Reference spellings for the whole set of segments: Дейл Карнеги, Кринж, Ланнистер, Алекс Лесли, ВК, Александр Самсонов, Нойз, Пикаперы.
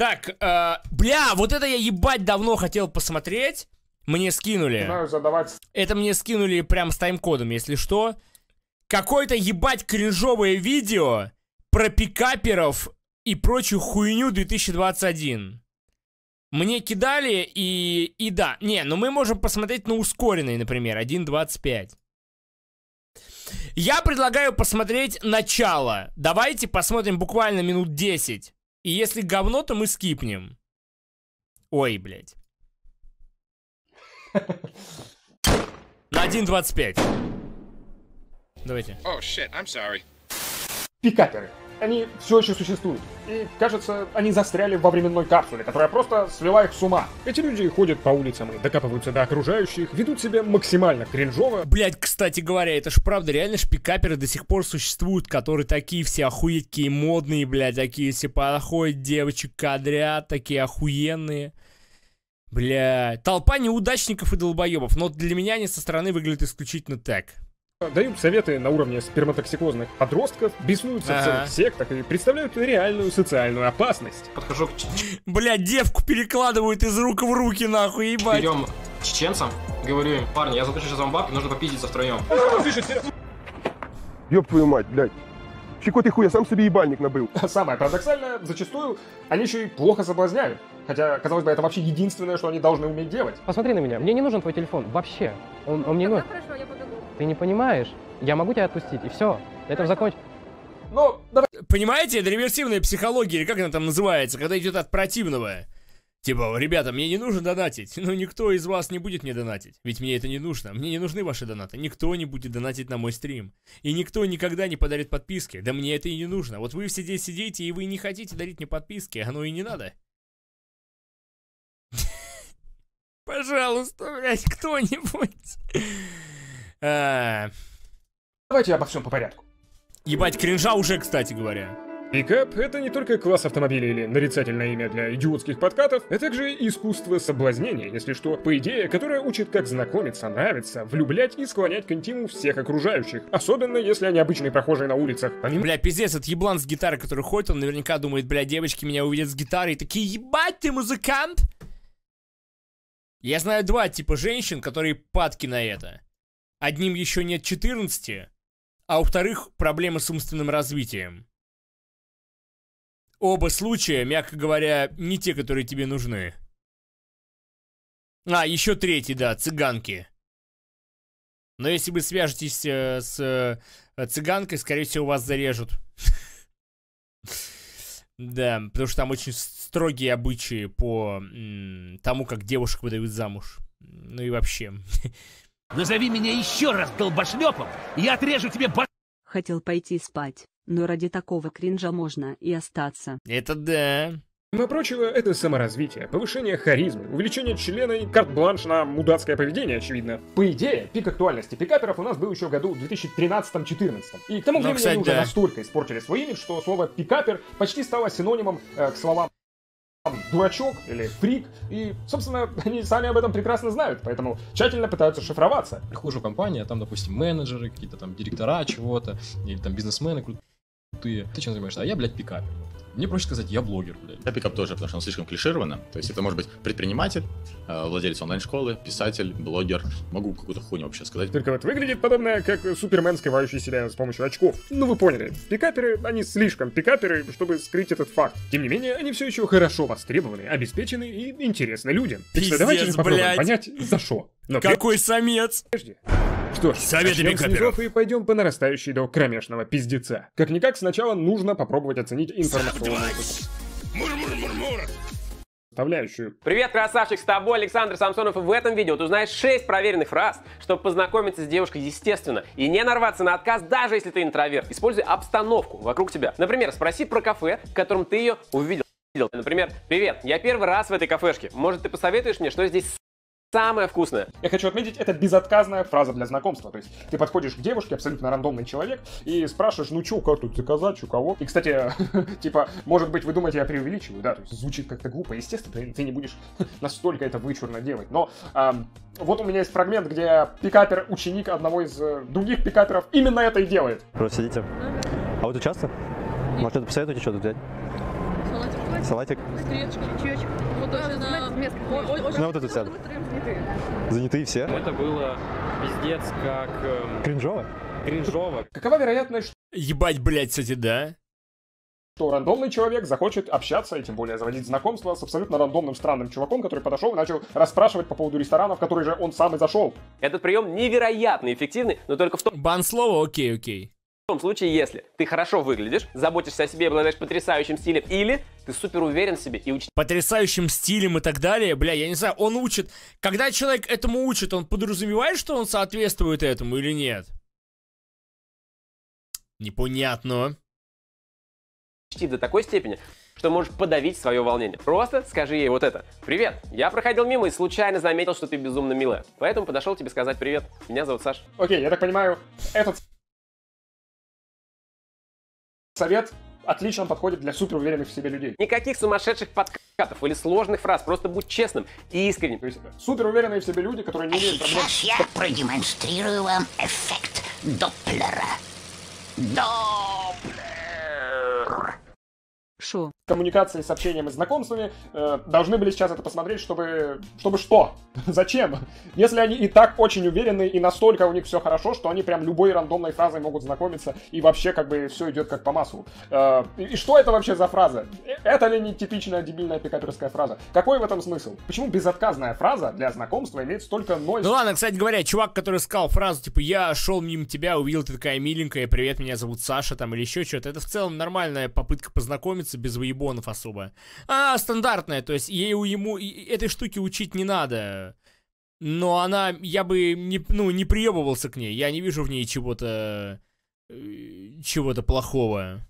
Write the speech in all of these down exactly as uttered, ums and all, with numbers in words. Так, э, бля, вот это я ебать давно хотел посмотреть. Мне скинули. Это мне скинули прям с тайм-кодом, если что. Какое-то ебать кринжовое видео про пикаперов и прочую хуйню две тысячи двадцать один. Мне кидали и... И да. Не, ну мы можем посмотреть на ускоренный, например, один двадцать пять. Я предлагаю посмотреть начало. Давайте посмотрим буквально минут десять. И если говно, то мы скипнем. Ой, блядь. На один двадцать пять. Давайте. Oh, shit, I'm sorry. Пикаперы. Они все еще существуют. И, кажется, они застряли во временной капсуле, которая просто свела их с ума. Эти люди ходят по улицам и докапываются до окружающих, ведут себя максимально кринжово. Блять, кстати говоря, это ж правда, реально ж пикаперы до сих пор существуют, которые такие все охуетькие, модные, блядь, такие все подходят, девочек кадрят, такие охуенные. Блядь. Толпа неудачников и долбоебов, но для меня они со стороны выглядят исключительно так. Дают советы на уровне сперматоксикозных подростков, беснуются в целых сектах и представляют реальную социальную опасность. Подхожу к... Бля, девку перекладывают из рук в руки, нахуй, ебать. Берем чеченцам, говорю им, парни, я заплачу сейчас вам бабки, нужно попиздиться втроем. Ёб твою мать, блядь. Чего ты хуя, сам себе ебальник набыл. Самое парадоксальное, зачастую они еще и плохо соблазняют. Хотя, казалось бы, это вообще единственное, что они должны уметь делать. Посмотри на меня, мне не нужен твой телефон, вообще. Он, он мне нужен. Хорошо, я побегу. Ты не понимаешь? Я могу тебя отпустить, и все. На этом закончим. Ну, давай. Понимаете, это реверсивная психология, или как она там называется, когда идет от противного. Типа, ребята, мне не нужно донатить. Ну, никто из вас не будет мне донатить. Ведь мне это не нужно. Мне не нужны ваши донаты. Никто не будет донатить на мой стрим. И никто никогда не подарит подписки. Да мне это и не нужно. Вот вы все здесь сидите, и вы не хотите дарить мне подписки. Оно и не надо. Пожалуйста, блядь, кто-нибудь... Давайте обо всем по порядку. Ебать, кринжа уже, кстати говоря. Пикап — это не только класс автомобилей или нарицательное имя для идиотских подкатов, а также искусство соблазнения, если что, по идее, которое учит, как знакомиться, нравиться, влюблять и склонять к интиму всех окружающих, особенно если они обычные прохожие на улицах. Помимо... Бля, пиздец, этот еблан с гитарой, который ходит, он наверняка думает, бля, девочки меня увидят с гитарой и такие, ебать, ты музыкант? Я знаю два типа женщин, которые падки на это. Одним еще нет четырнадцати, а у вторых проблемы с умственным развитием. Оба случая, мягко говоря, не те, которые тебе нужны. А, еще третий, да, цыганки. Но если вы свяжетесь э, с э, цыганкой, скорее всего, вас зарежут. Да, потому что там очень строгие обычаи по тому, как девушек выдают замуж. Ну и вообще... Назови меня еще раз долбошлепом, и я отрежу тебе баш... Хотел пойти спать, но ради такого кринжа можно и остаться. Это да. Помимо прочего, это саморазвитие, повышение харизмы, увеличение члена и карт-бланш на мудацкое поведение, очевидно. По идее, пик актуальности пикаперов у нас был еще в году две тысячи тринадцатом-четырнадцатом. И к тому времени они уже настолько испортили свой имидж, что слово «пикапер» почти стало синонимом э, к словам... дурачок или фрик, и, собственно, они сами об этом прекрасно знают, поэтому тщательно пытаются шифроваться. Прихожу в компанию, а там, допустим, менеджеры, какие-то там директора чего-то, или там бизнесмены крутые. Ты чем занимаешься? А я, блядь, пикапер. Мне проще сказать, я блогер, блядь. Я пикап тоже, потому что он слишком клишировано. То есть это может быть предприниматель, владелец онлайн-школы, писатель, блогер. Могу какую-то хуйню вообще сказать. Только вот выглядит подобное, как Супермен, скрывающий себя с помощью очков. Ну вы поняли, пикаперы, они слишком пикаперы, чтобы скрыть этот факт. Тем не менее, они все еще хорошо востребованы, обеспечены и интересны людям. Пиздец, давайте же попробуем, блядь, понять, за что. Но какой пред... самец! Прежде. Что ж, начнем с низов и пойдем по нарастающей до кромешного пиздеца. Как-никак, сначала нужно попробовать оценить информационную составляющую. Привет, красавчик, с тобой Александр Самсонов, и в этом видео ты узнаешь шесть проверенных фраз, чтобы познакомиться с девушкой естественно и не нарваться на отказ, даже если ты интроверт. Используй обстановку вокруг тебя. Например, спроси про кафе, в котором ты ее увидел. Например, привет, я первый раз в этой кафешке. Может, ты посоветуешь мне, что здесь... самое вкусное. Я хочу отметить, это безотказная фраза для знакомства. То есть ты подходишь к девушке, абсолютно рандомный человек, и спрашиваешь, ну чё, как тут заказать, чё, кого? И, кстати, типа, может быть, вы думаете, я преувеличиваю, да? То есть звучит как-то глупо. Естественно, ты не будешь настолько это вычурно делать. Но вот у меня есть фрагмент, где пикапер, ученик одного из других пикаперов, именно это и делает. Просто сидите. А вот тут часто? Может, это посоветуете что-то взять? Салатик. Гречка. Чаечек. Вот точно. Ну вот эту сяду. Занятые все. Это было пиздец как... Кринжово? Кринжово. Какова вероятность, ебать, блять, кстати, да? Что рандомный человек захочет общаться и тем более заводить знакомство с абсолютно рандомным странным чуваком, который подошел и начал расспрашивать по поводу ресторанов, в которые же он сам и зашел. Этот прием невероятно эффективный, но только в том... Бан слово, окей, окей. В том случае, если ты хорошо выглядишь, заботишься о себе и обладаешь потрясающим стилем, или ты супер уверен в себе и учишь... Потрясающим стилем и так далее, бля, я не знаю, он учит... Когда человек этому учит, он подразумевает, что он соответствует этому или нет? Непонятно. До такой степени, что можешь подавить свое волнение. Просто скажи ей вот это. Привет, я проходил мимо и случайно заметил, что ты безумно милая. Поэтому подошел тебе сказать привет. Меня зовут Саша. Окей, я так понимаю, этот совет отлично подходит для супер уверенных в себе людей. Никаких сумасшедших подкатов или сложных фраз. Просто будь честным и искренним. То есть, супер уверенные в себе люди, которые не имеют... А сейчас я продемонстрирую вам эффект Доплера. Доплер. Шо? Коммуникации, с общением и знакомствами э, должны были сейчас это посмотреть, чтобы... Чтобы что? Зачем? Если они и так очень уверены, и настолько у них все хорошо, что они прям любой рандомной фразой могут знакомиться, и вообще как бы все идет как по маслу. Э, и, и что это вообще за фраза? Это ли не типичная дебильная пикаперская фраза? Какой в этом смысл? Почему безотказная фраза для знакомства имеет столько ноль... Ну ладно, кстати говоря, чувак, который сказал фразу, типа, я шел мимо тебя, увидел, ты такая миленькая, привет, меня зовут Саша, там, или еще что-то. Это в целом нормальная попытка познакомиться, без выебонов особо. А, стандартная, то есть ей у ему этой штуки учить не надо. Но она, я бы не, ну, не приебывался к ней. Я не вижу в ней чего-то чего-то плохого.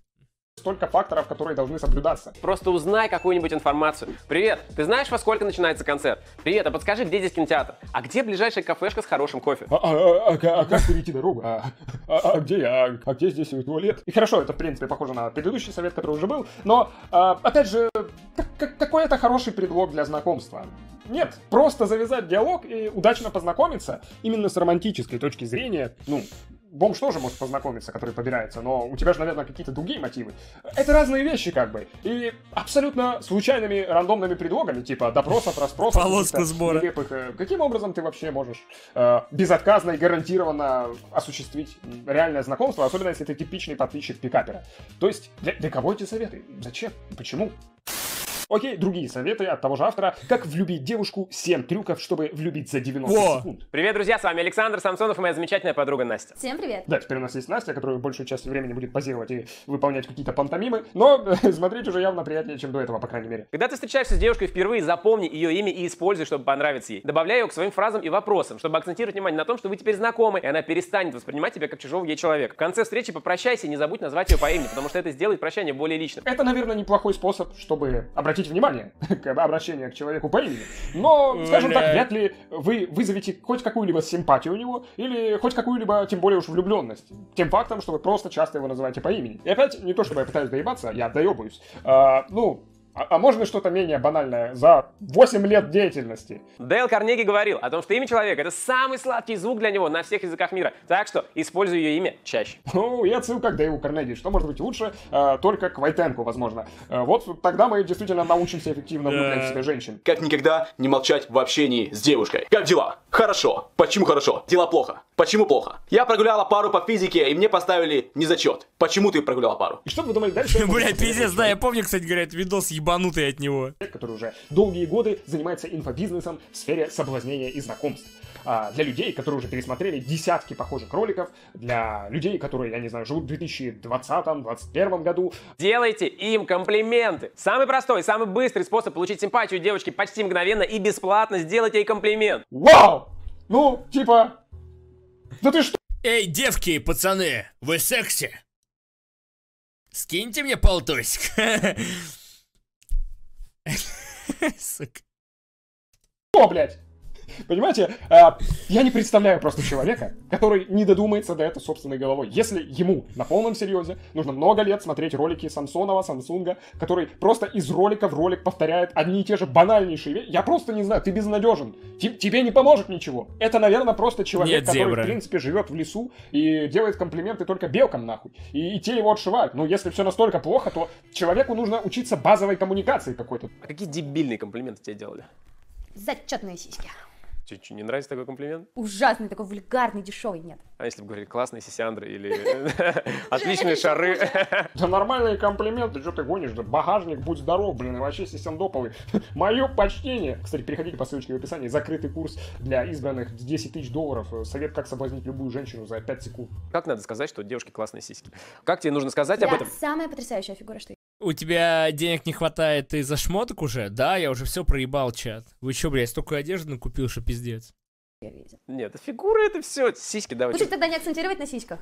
Столько факторов, которые должны соблюдаться. Просто узнай какую-нибудь информацию. Привет, ты знаешь, во сколько начинается концерт? Привет, а подскажи, где здесь кинотеатр? А где ближайшая кафешка с хорошим кофе? А, а, а, а, а как перейти дорогу? А, а, а где я? А, а где здесь туалет? И хорошо, это в принципе похоже на предыдущий совет, который уже был. Но, а, опять же, какой это хороший предлог для знакомства? Нет, просто завязать диалог и удачно познакомиться. Именно с романтической точки зрения, ну... Бомж тоже может познакомиться, который побирается, но у тебя же, наверное, какие-то другие мотивы. Это разные вещи, как бы. И абсолютно случайными рандомными предлогами, типа допросов, расспросов, полоска сбора. Каким образом ты вообще можешь э, безотказно и гарантированно осуществить реальное знакомство, особенно если ты типичный подписчик пикапера? То есть, для, для кого эти советы? Зачем? Почему? Окей, другие советы от того же автора. Как влюбить девушку? семь трюков, чтобы влюбить за девяносто О! Секунд. Привет, друзья, с вами Александр Самсонов и моя замечательная подруга Настя. Всем привет. Да, теперь у нас есть Настя, которая большую часть времени будет позировать и выполнять какие-то пантомимы, но смотреть уже явно приятнее, чем до этого, по крайней мере. Когда ты встречаешься с девушкой впервые, запомни ее имя и используй, чтобы понравиться ей. Добавляй ее к своим фразам и вопросам, чтобы акцентировать внимание на том, что вы теперь знакомы, и она перестанет воспринимать тебя как чужого ей человека. В конце встречи попрощайся и не забудь назвать ее по имени, потому что это сделает прощание более личным. Это, наверное, неплохой способ, чтобы обратить внимание, обращение к человеку по имени. Но, скажем так, вряд ли вы вызовете хоть какую-либо симпатию у него, или хоть какую-либо, тем более уж влюбленность. Тем фактом, что вы просто часто его называете по имени. И опять, не то чтобы я пытаюсь доебаться, я доебаюсь. А, ну... А, а можно что-то менее банальное за восемь лет деятельности? Дейл Карнеги говорил о том, что имя человека — это самый сладкий звук для него на всех языках мира. Так что используй ее имя чаще. Ну, и отсылка к Дейлу Карнеги. Что может быть лучше? А, только к Войтенку, возможно. А, вот тогда мы действительно научимся эффективно влюблять в себя женщин. Как никогда не молчать в общении с девушкой. Как дела? Хорошо. Почему хорошо? Дела плохо. Почему плохо? Я прогуляла пару по физике, и мне поставили незачет. Почему ты прогуляла пару? И что вы думали дальше? Бля, пиздец, да, я помню, кстати, говорят, видос ебанутый от него. Который уже долгие годы занимается инфобизнесом в сфере соблазнения и знакомств. А для людей, которые уже пересмотрели десятки похожих роликов, для людей, которые, я не знаю, живут в две тысячи двадцатом — две тысячи двадцать первом году. Делайте им комплименты. Самый простой, самый быстрый способ получить симпатию девочки почти мгновенно и бесплатно — сделать ей комплимент. Вау! Ну, типа... Да ты что? Эй, девки и пацаны, вы секси? Скиньте мне полтосик. Сука. О, блядь! Понимаете, я не представляю просто человека, который не додумается до этого собственной головой. Если ему на полном серьезе нужно много лет смотреть ролики Самсонова, Самсунга, который просто из ролика в ролик повторяет одни и те же банальнейшие вещи. Я просто не знаю, ты безнадежен. Тебе не поможет ничего. Это, наверное, просто человек, Нет, который, зебра. в принципе, живет в лесу и делает комплименты только белкам, нахуй. И, и те его отшивают. Но если все настолько плохо, то человеку нужно учиться базовой коммуникации какой-то. А какие дебильные комплименты тебе делали? Зачетные сиськи. Тебе что, не нравится такой комплимент? Ужасный, такой вульгарный, дешевый, нет. А если бы говорили классные сисяндры или отличные шары? Да нормальные комплименты, что ты гонишь, да багажник, будь здоров, блин, и вообще сисяндоповый. Мое почтение. Кстати, переходите по ссылочке в описании, закрытый курс для избранных десять тысяч долларов. Совет, как соблазнить любую женщину за пять секунд. Как надо сказать, что девушки классные сиськи? Как тебе нужно сказать об этом? Самая потрясающая фигура, что... У тебя денег не хватает, ты за шмоток уже? Да, я уже все проебал, чат. Вы чё, блядь, столько одежды накупил, что пиздец. Нет, фигура это все, сиськи, давай. Лучше тогда не акцентировать на сиськах.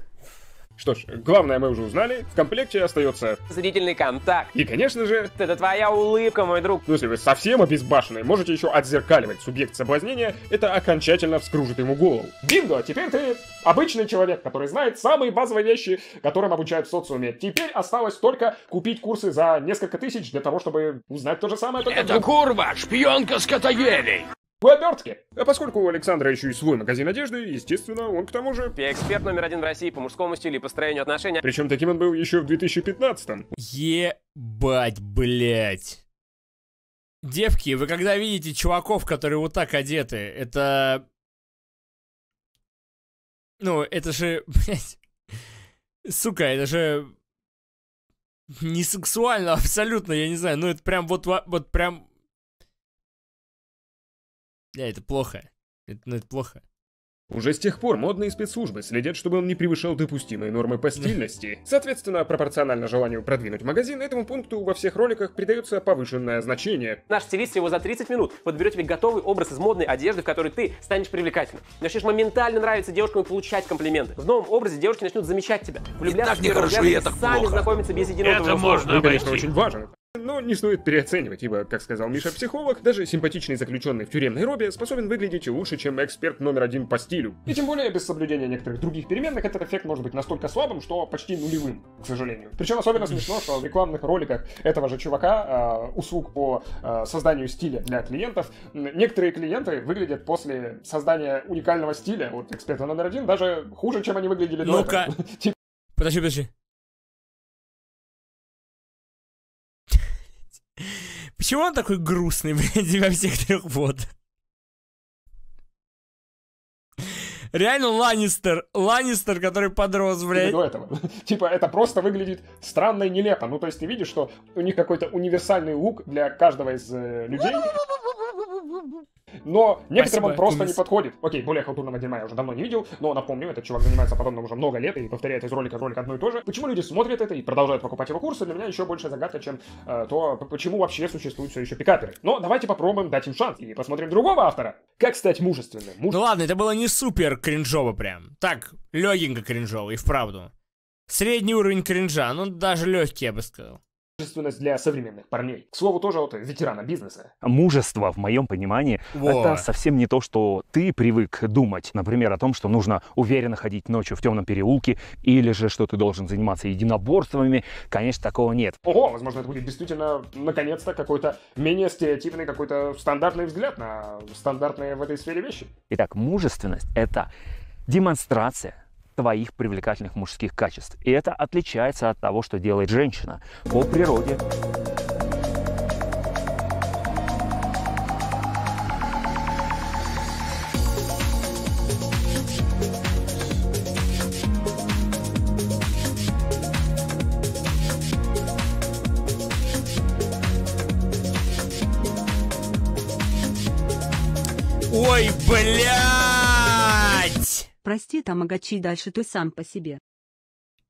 Что ж, главное мы уже узнали, в комплекте остается зрительный контакт. И, конечно же, это твоя улыбка, мой друг. Ну, если вы совсем обезбашенные, можете еще отзеркаливать субъект соблазнения, это окончательно вскружит ему голову. Бинго, теперь ты обычный человек, который знает самые базовые вещи, которым обучают в социуме. Теперь осталось только купить курсы за несколько тысяч для того, чтобы узнать то же самое. Только... Это курва, шпионка с катаелей. В обертке. А поскольку у Александра еще и свой магазин одежды, естественно, он к тому же... Я эксперт номер один в России по мужскому стилю и построению отношений. Причем таким он был еще в две тысячи пятнадцатом. Ебать, блять. Девки, вы когда видите чуваков, которые вот так одеты, это... Ну, это же, блять... Сука, это же... Не сексуально абсолютно, я не знаю. Ну, это прям вот, вот прям... Да, это плохо. Это, ну, это плохо. Уже с тех пор модные спецслужбы следят, чтобы он не превышал допустимые нормы по стильности. Соответственно, пропорционально желанию продвинуть магазин, этому пункту во всех роликах придается повышенное значение. Наш стилист всего за тридцать минут подберет тебе готовый образ из модной одежды, в которой ты станешь привлекательным. Начнешь моментально нравиться девушкам и получать комплименты. В новом образе девушки начнут замечать тебя. Влюбляться, так нехорошо, и так сами плохо. Знакомиться без единого Это можно ну, конечно, очень важно. Но не стоит переоценивать, ибо, как сказал Миша-психолог, даже симпатичный заключенный в тюремной робе способен выглядеть лучше, чем эксперт номер один по стилю. И тем более, без соблюдения некоторых других переменных, этот эффект может быть настолько слабым, что почти нулевым, к сожалению. Причем особенно смешно, что в рекламных роликах этого же чувака, э, услуг по э, созданию стиля для клиентов, некоторые клиенты выглядят после создания уникального стиля от эксперта номер один даже хуже, чем они выглядели до этого. Ну-ка, подожди, подожди. Почему он такой грустный, блядь, во всех трех вот? Реально Ланнистер, Ланнистер, который подрос, блядь. До этого. Типа, это просто выглядит странно и нелепо. Ну, то есть ты видишь, что у них какой-то универсальный лук для каждого из э, людей. Но некоторым Спасибо. он просто не подходит. Окей, более халтурного дерьма я уже давно не видел, но напомню, этот чувак занимается подобным уже много лет и повторяет из ролика в ролик одно и то же. Почему люди смотрят это и продолжают покупать его курсы, для меня еще большая загадка, чем э, то, почему вообще существуют все еще пикаперы. Но давайте попробуем дать им шанс и посмотрим другого автора. Как стать мужественным? Муж... Ну ладно, это было не супер кринжово прям. Так, легенько кринжово и вправду. Средний уровень кринжа, ну даже легкий, я бы сказал. Мужественность для современных парней. К слову, тоже от ветерана бизнеса. Мужество, в моем понимании, Во. это совсем не то, что ты привык думать. Например, о том, что нужно уверенно ходить ночью в темном переулке, или же, что ты должен заниматься единоборствами. Конечно, такого нет. Ого, возможно, это будет действительно, наконец-то, какой-то менее стереотипный, какой-то стандартный взгляд на стандартные в этой сфере вещи. Итак, мужественность – это демонстрация твоих привлекательных мужских качеств. И это отличается от того, что делает женщина по природе. Ой, бля! Прости, тамагачи, дальше ты сам по себе.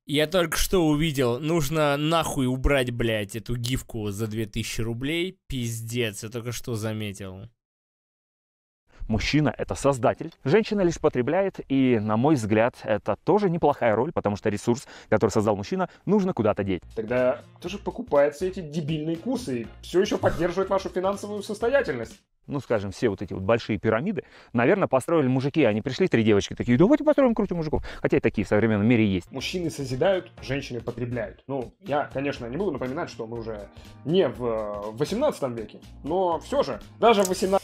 Я только что увидел, нужно нахуй убрать, блядь, эту гифку за две тысячи рублей. Пиздец, я только что заметил. Мужчина – это создатель, женщина лишь потребляет, и, на мой взгляд, это тоже неплохая роль, потому что ресурс, который создал мужчина, нужно куда-то деть. Тогда кто же покупает все эти дебильные курсы и все еще поддерживает вашу финансовую состоятельность? ну, скажем, все вот эти вот большие пирамиды, наверное, построили мужики. Они пришли, три девочки такие, давайте построим круче мужиков. Хотя и такие в современном мире есть. Мужчины созидают, женщины потребляют. Ну, я, конечно, не буду напоминать, что мы уже не в восемнадцатом веке, но все же, даже в восемнадцатом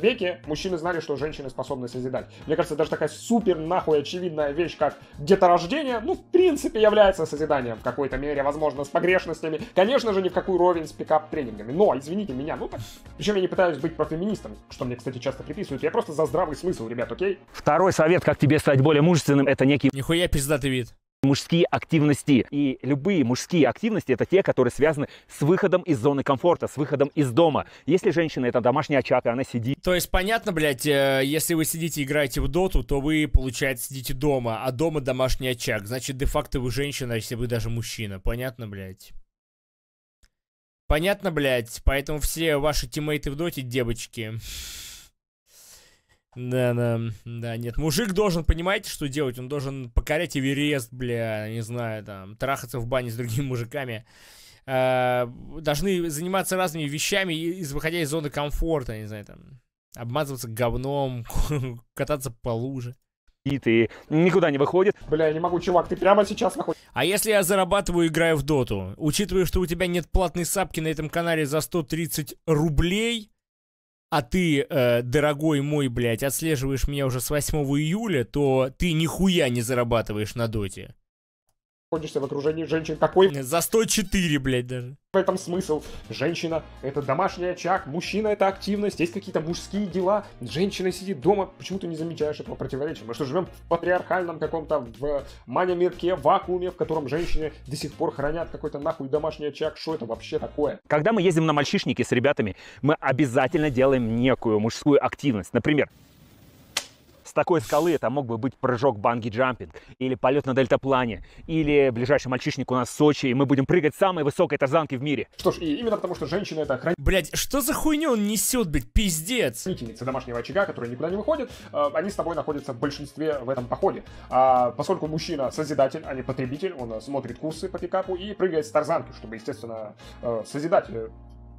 веке мужчины знали, что женщины способны созидать. Мне кажется, даже такая супер нахуй очевидная вещь, как деторождение, ну, в принципе, является созиданием в какой-то мере, возможно, с погрешностями. Конечно же, ни в какую ровень с пикап-тренингами. Но, извините меня, ну так... Причем я не пытаюсь быть профеминистом, что мне, кстати, часто приписывают. Я просто за здравый смысл, ребят, окей? Второй совет, как тебе стать более мужественным, это некий... Нихуя пиздатый вид. Мужские активности. И любые мужские активности — это те, которые связаны с выходом из зоны комфорта, с выходом из дома. Если женщина — это домашняя очаг, и она сидит... То есть, понятно, блядь, если вы сидите и играете в доту, то вы, получается, сидите дома, а дома домашний очаг. Значит, де-факто вы женщина, если вы даже мужчина. Понятно, блядь? Понятно, блядь? Поэтому все ваши тиммейты в доте — девочки. Да, да, да, нет. Мужик должен, понимаете, что делать? Он должен покорять Эверест, бля, не знаю, там, трахаться в бане с другими мужиками. Э, должны заниматься разными вещами, из, выходя из зоны комфорта, не знаю, там, обмазываться говном, кататься по луже. И ты никуда не выходит. Бля, я не могу, чувак, ты прямо сейчас находишь. А если я зарабатываю, играю в доту, учитывая, что у тебя нет платной сапки на этом канале за сто тридцать рублей... А ты, э, дорогой мой, блядь, отслеживаешь меня уже с восьмого июля, то ты нихуя не зарабатываешь на доте. Находишься в окружении женщин такой... За сто четыре, блядь, даже. В этом смысл. Женщина — это домашний очаг, мужчина — это активность, есть какие-то мужские дела. Женщина сидит дома, почему ты не замечаешь этого противоречия? Мы что, живем в патриархальном каком-то, в маня-мирке, вакууме, в котором женщины до сих пор хранят какой-то нахуй домашний очаг? Что это вообще такое? Когда мы ездим на мальчишники с ребятами, мы обязательно делаем некую мужскую активность. Например... С такой скалы это мог бы быть прыжок банги-джампинг, или полет на дельтаплане, или ближайший мальчишник у нас в Сочи, и мы будем прыгать с самой высокой тарзанки в мире. Что ж, и именно потому, что женщина это охранительница. Блять, что за хуйню он несет, блять, пиздец? Охранительница домашнего очага, которая никуда не выходит, э, они с тобой находятся в большинстве в этом походе. А поскольку мужчина созидатель, а не потребитель, он смотрит курсы по пикапу и прыгает с тарзанки, чтобы, естественно, э, созидатель...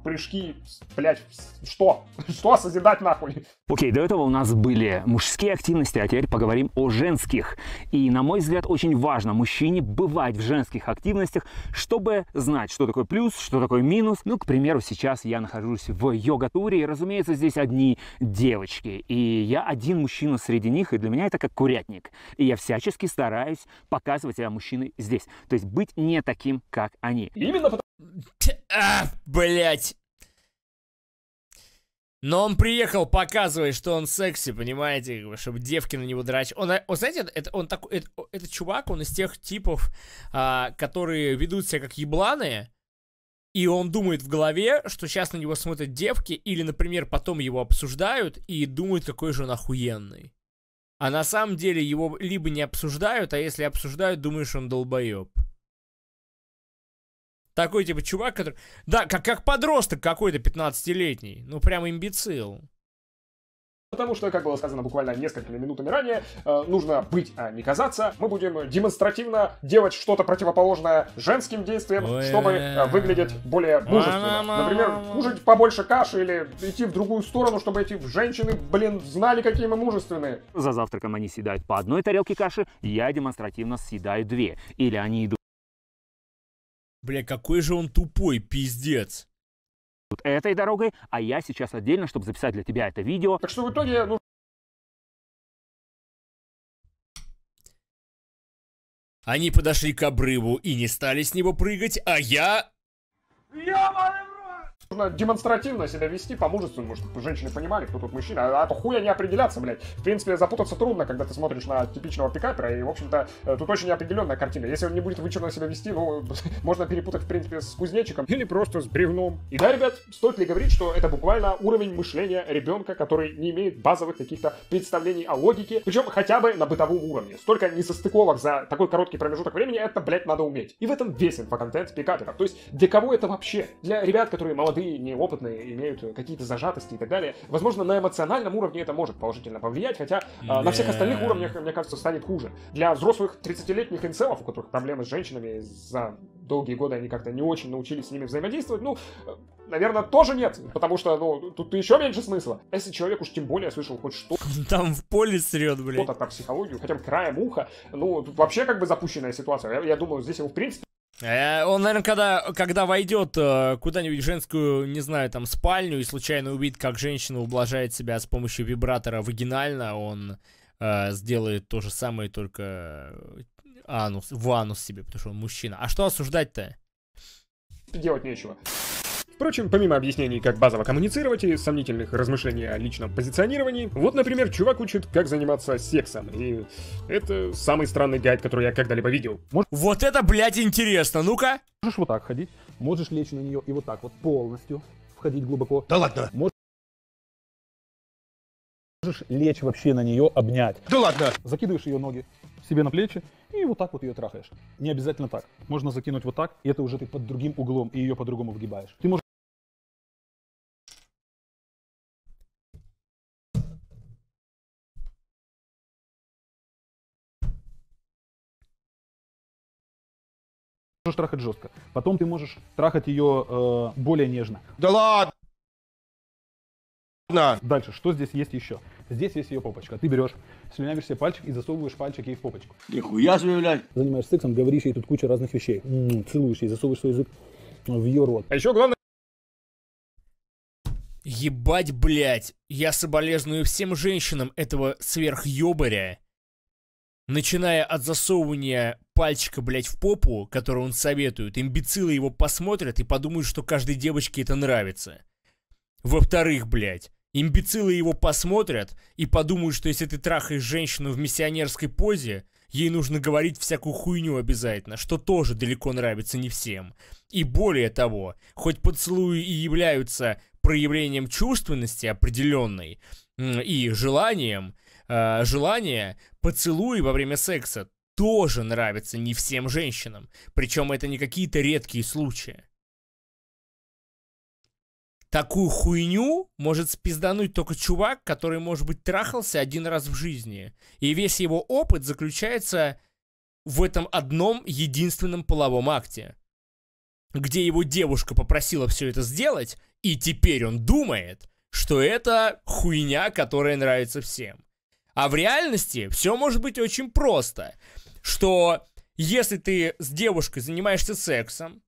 Прыжки, блядь, что? Что созидать нахуй? Окей, okay, до этого у нас были мужские активности, а теперь поговорим о женских. И, на мой взгляд, очень важно мужчине бывать в женских активностях, чтобы знать, что такое плюс, что такое минус. Ну, к примеру, сейчас я нахожусь в йога-туре, и, разумеется, здесь одни девочки. И я один мужчина среди них, и для меня это как курятник. И я всячески стараюсь показывать себя мужчиной здесь. То есть быть не таким, как они. Именно потому... А, блять. Но он приехал показывать, что он секси, понимаете, чтобы девки на него драчь. Он, он, знаете, это, он так, это, это чувак, он из тех типов, а, которые ведут себя как ебланы. И он думает в голове, что сейчас на него смотрят девки. Или, например, потом его обсуждают и думают, какой же он охуенный. А на самом деле его либо не обсуждают, а если обсуждают, думаешь, он долбоеб. Такой, типа, чувак, который... Да, как, как подросток какой-то пятнадцатилетний. Ну, прям имбецил. Потому что, как было сказано буквально несколькими минутами ранее, э, нужно быть, а не казаться. Мы будем демонстративно делать что-то противоположное женским действиям, Ой, чтобы э, выглядеть более мужественно. Например, кушать побольше каши или идти в другую сторону, чтобы эти женщины, блин, знали, какие мы мужественные. За завтраком они съедают по одной тарелке каши, я демонстративно съедаю две. Или они идут... Бля, какой же он тупой, пиздец. Вот этой дорогой, а я сейчас отдельно, чтобы записать для тебя это видео. Так что в итоге, ну... Они подошли к обрыву и не стали с него прыгать, а я... Я... Нужно демонстративно себя вести по мужеству, может, женщины понимали, кто тут мужчина, а то хуя не определяться, блядь. В принципе, запутаться трудно, когда ты смотришь на типичного пикапера, и, в общем-то, тут очень неопределенная картина. Если он не будет вычурно себя вести, ну, можно перепутать, в принципе, с кузнечиком или просто с бревном. И да, ребят, стоит ли говорить, что это буквально уровень мышления ребенка, который не имеет базовых каких-то представлений о логике, причем хотя бы на бытовом уровне. Столько несостыковок за такой короткий промежуток времени, это, блядь, надо уметь. И в этом весь инфоконтент пикаперов. То есть, для кого это вообще? Для ребят, которые молодые, неопытные, имеют какие-то зажатости и так далее. Возможно, на эмоциональном уровне это может положительно повлиять, хотя yeah. э, на всех остальных уровнях, мне кажется, станет хуже. Для взрослых тридцатилетних инцелов, у которых проблемы с женщинами, за долгие годы они как-то не очень научились с ними взаимодействовать, ну... наверное, тоже нет, потому что, ну, тут еще меньше смысла. Если человек уж тем более слышал хоть что... Там в поле срет, блядь. Кто-то про психологию, хотя бы краем уха. Ну, тут вообще как бы запущенная ситуация. Я, я думаю, здесь его в принципе... Он, наверное, когда, когда войдет куда-нибудь в женскую, не знаю, там, спальню и случайно увидит, как женщина ублажает себя с помощью вибратора вагинально, он э, сделает то же самое, только анус, в анус себе, потому что он мужчина. А что осуждать-то? Делать нечего. Впрочем, помимо объяснений, как базово коммуницировать и сомнительных размышлений о личном позиционировании, вот, например, чувак учит, как заниматься сексом, и это самый странный гайд, который я когда-либо видел. Мож... Вот это, блядь, интересно, ну-ка! Можешь вот так ходить, можешь лечь на нее и вот так вот полностью входить глубоко. Да ладно! Мож... Можешь лечь вообще на нее, обнять. Да ладно! Закидываешь ее ноги себе на плечи и вот так вот ее трахаешь. Не обязательно так. Можно закинуть вот так, и это уже ты под другим углом, и ее по-другому выгибаешь. Ты можешь... Можешь трахать жестко. Потом ты можешь трахать ее э, более нежно. Да ладно! Дальше, что здесь есть еще? Здесь есть ее попочка. Ты берешь, слюнявишь себе пальчик и засовываешь пальчик ей в попочку. Нихуя себе, блядь! Занимаешься сексом, говоришь ей тут куча разных вещей. М-м, целуешь ей, засовываешь свой язык в ее рот. А еще главное... Ебать, блядь! Я соболезную всем женщинам этого сверхъебаря. Начиная от засовывания пальчика, блядь, в попу, который он советует, имбецилы его посмотрят и подумают, что каждой девочке это нравится. Во-вторых, блядь, имбецилы его посмотрят и подумают, что если ты трахаешь женщину в миссионерской позе, ей нужно говорить всякую хуйню обязательно, что тоже далеко нравится не всем. И более того, хоть поцелуи и являются проявлением чувственности определенной и желанием, э, желание поцелуи во время секса тоже нравится не всем женщинам, причем это не какие-то редкие случаи. Такую хуйню может спиздануть только чувак, который, может быть, трахался один раз в жизни. И весь его опыт заключается в этом одном единственном половом акте, где его девушка попросила все это сделать, и теперь он думает, что это хуйня, которая нравится всем. А в реальности все может быть очень просто, что если ты с девушкой занимаешься сексом,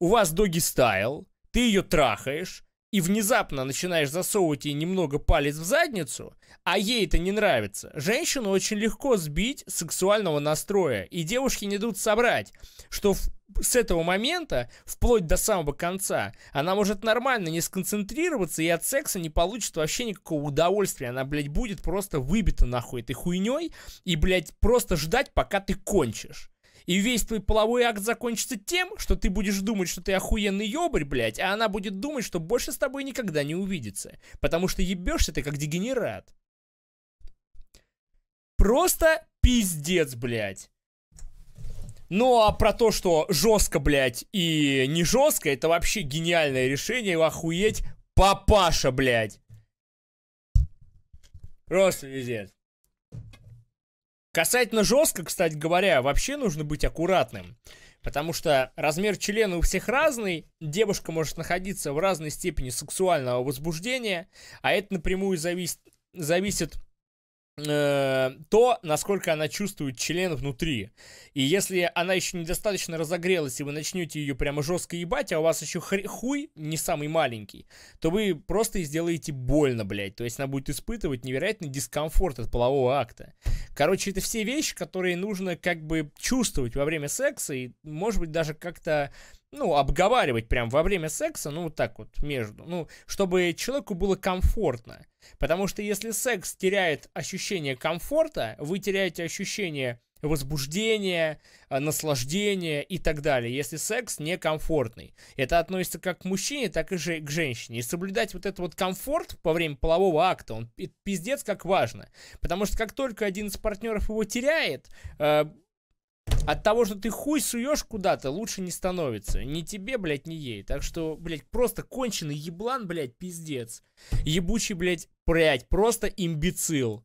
у вас доги-стайл, ты ее трахаешь, и внезапно начинаешь засовывать ей немного палец в задницу, а ей это не нравится. Женщину очень легко сбить с сексуального настроя, и девушки не дадут собрать, что в, с этого момента, вплоть до самого конца, она может нормально не сконцентрироваться и от секса не получит вообще никакого удовольствия. Она, блядь, будет просто выбита нахуй этой хуйней и, блядь, просто ждать, пока ты кончишь. И весь твой половой акт закончится тем, что ты будешь думать, что ты охуенный ёбарь, блядь, а она будет думать, что больше с тобой никогда не увидится. Потому что ебёшься ты как дегенерат. Просто пиздец, блядь. Ну а про то, что жестко, блядь, и не жестко, это вообще гениальное решение, охуеть, папаша, блядь. Просто пиздец. Касательно жестко, кстати говоря, вообще нужно быть аккуратным, потому что размер члена у всех разный, девушка может находиться в разной степени сексуального возбуждения, а это напрямую завис... зависит э, то, насколько она чувствует член внутри. И если она еще недостаточно разогрелась, и вы начнете ее прямо жестко ебать, а у вас еще хр... хуй не самый маленький, то вы просто и сделаете больно, блядь, то есть она будет испытывать невероятный дискомфорт от полового акта. Короче, это все вещи, которые нужно как бы чувствовать во время секса и, может быть, даже как-то, ну, обговаривать прям во время секса, ну, вот так вот между, ну, чтобы человеку было комфортно. Потому что если секс теряет ощущение комфорта, вы теряете ощущение возбуждения, наслаждения и так далее, если секс некомфортный. Это относится как к мужчине, так и же, к женщине. И соблюдать вот этот вот комфорт во время полового акта, он пиздец как важно. Потому что как только один из партнеров его теряет, э, от того, что ты хуй суешь куда-то, лучше не становится. Ни тебе, блядь, ни ей. Так что, блядь, просто конченый еблан, блядь, пиздец. Ебучий, блядь, блядь, просто имбецил.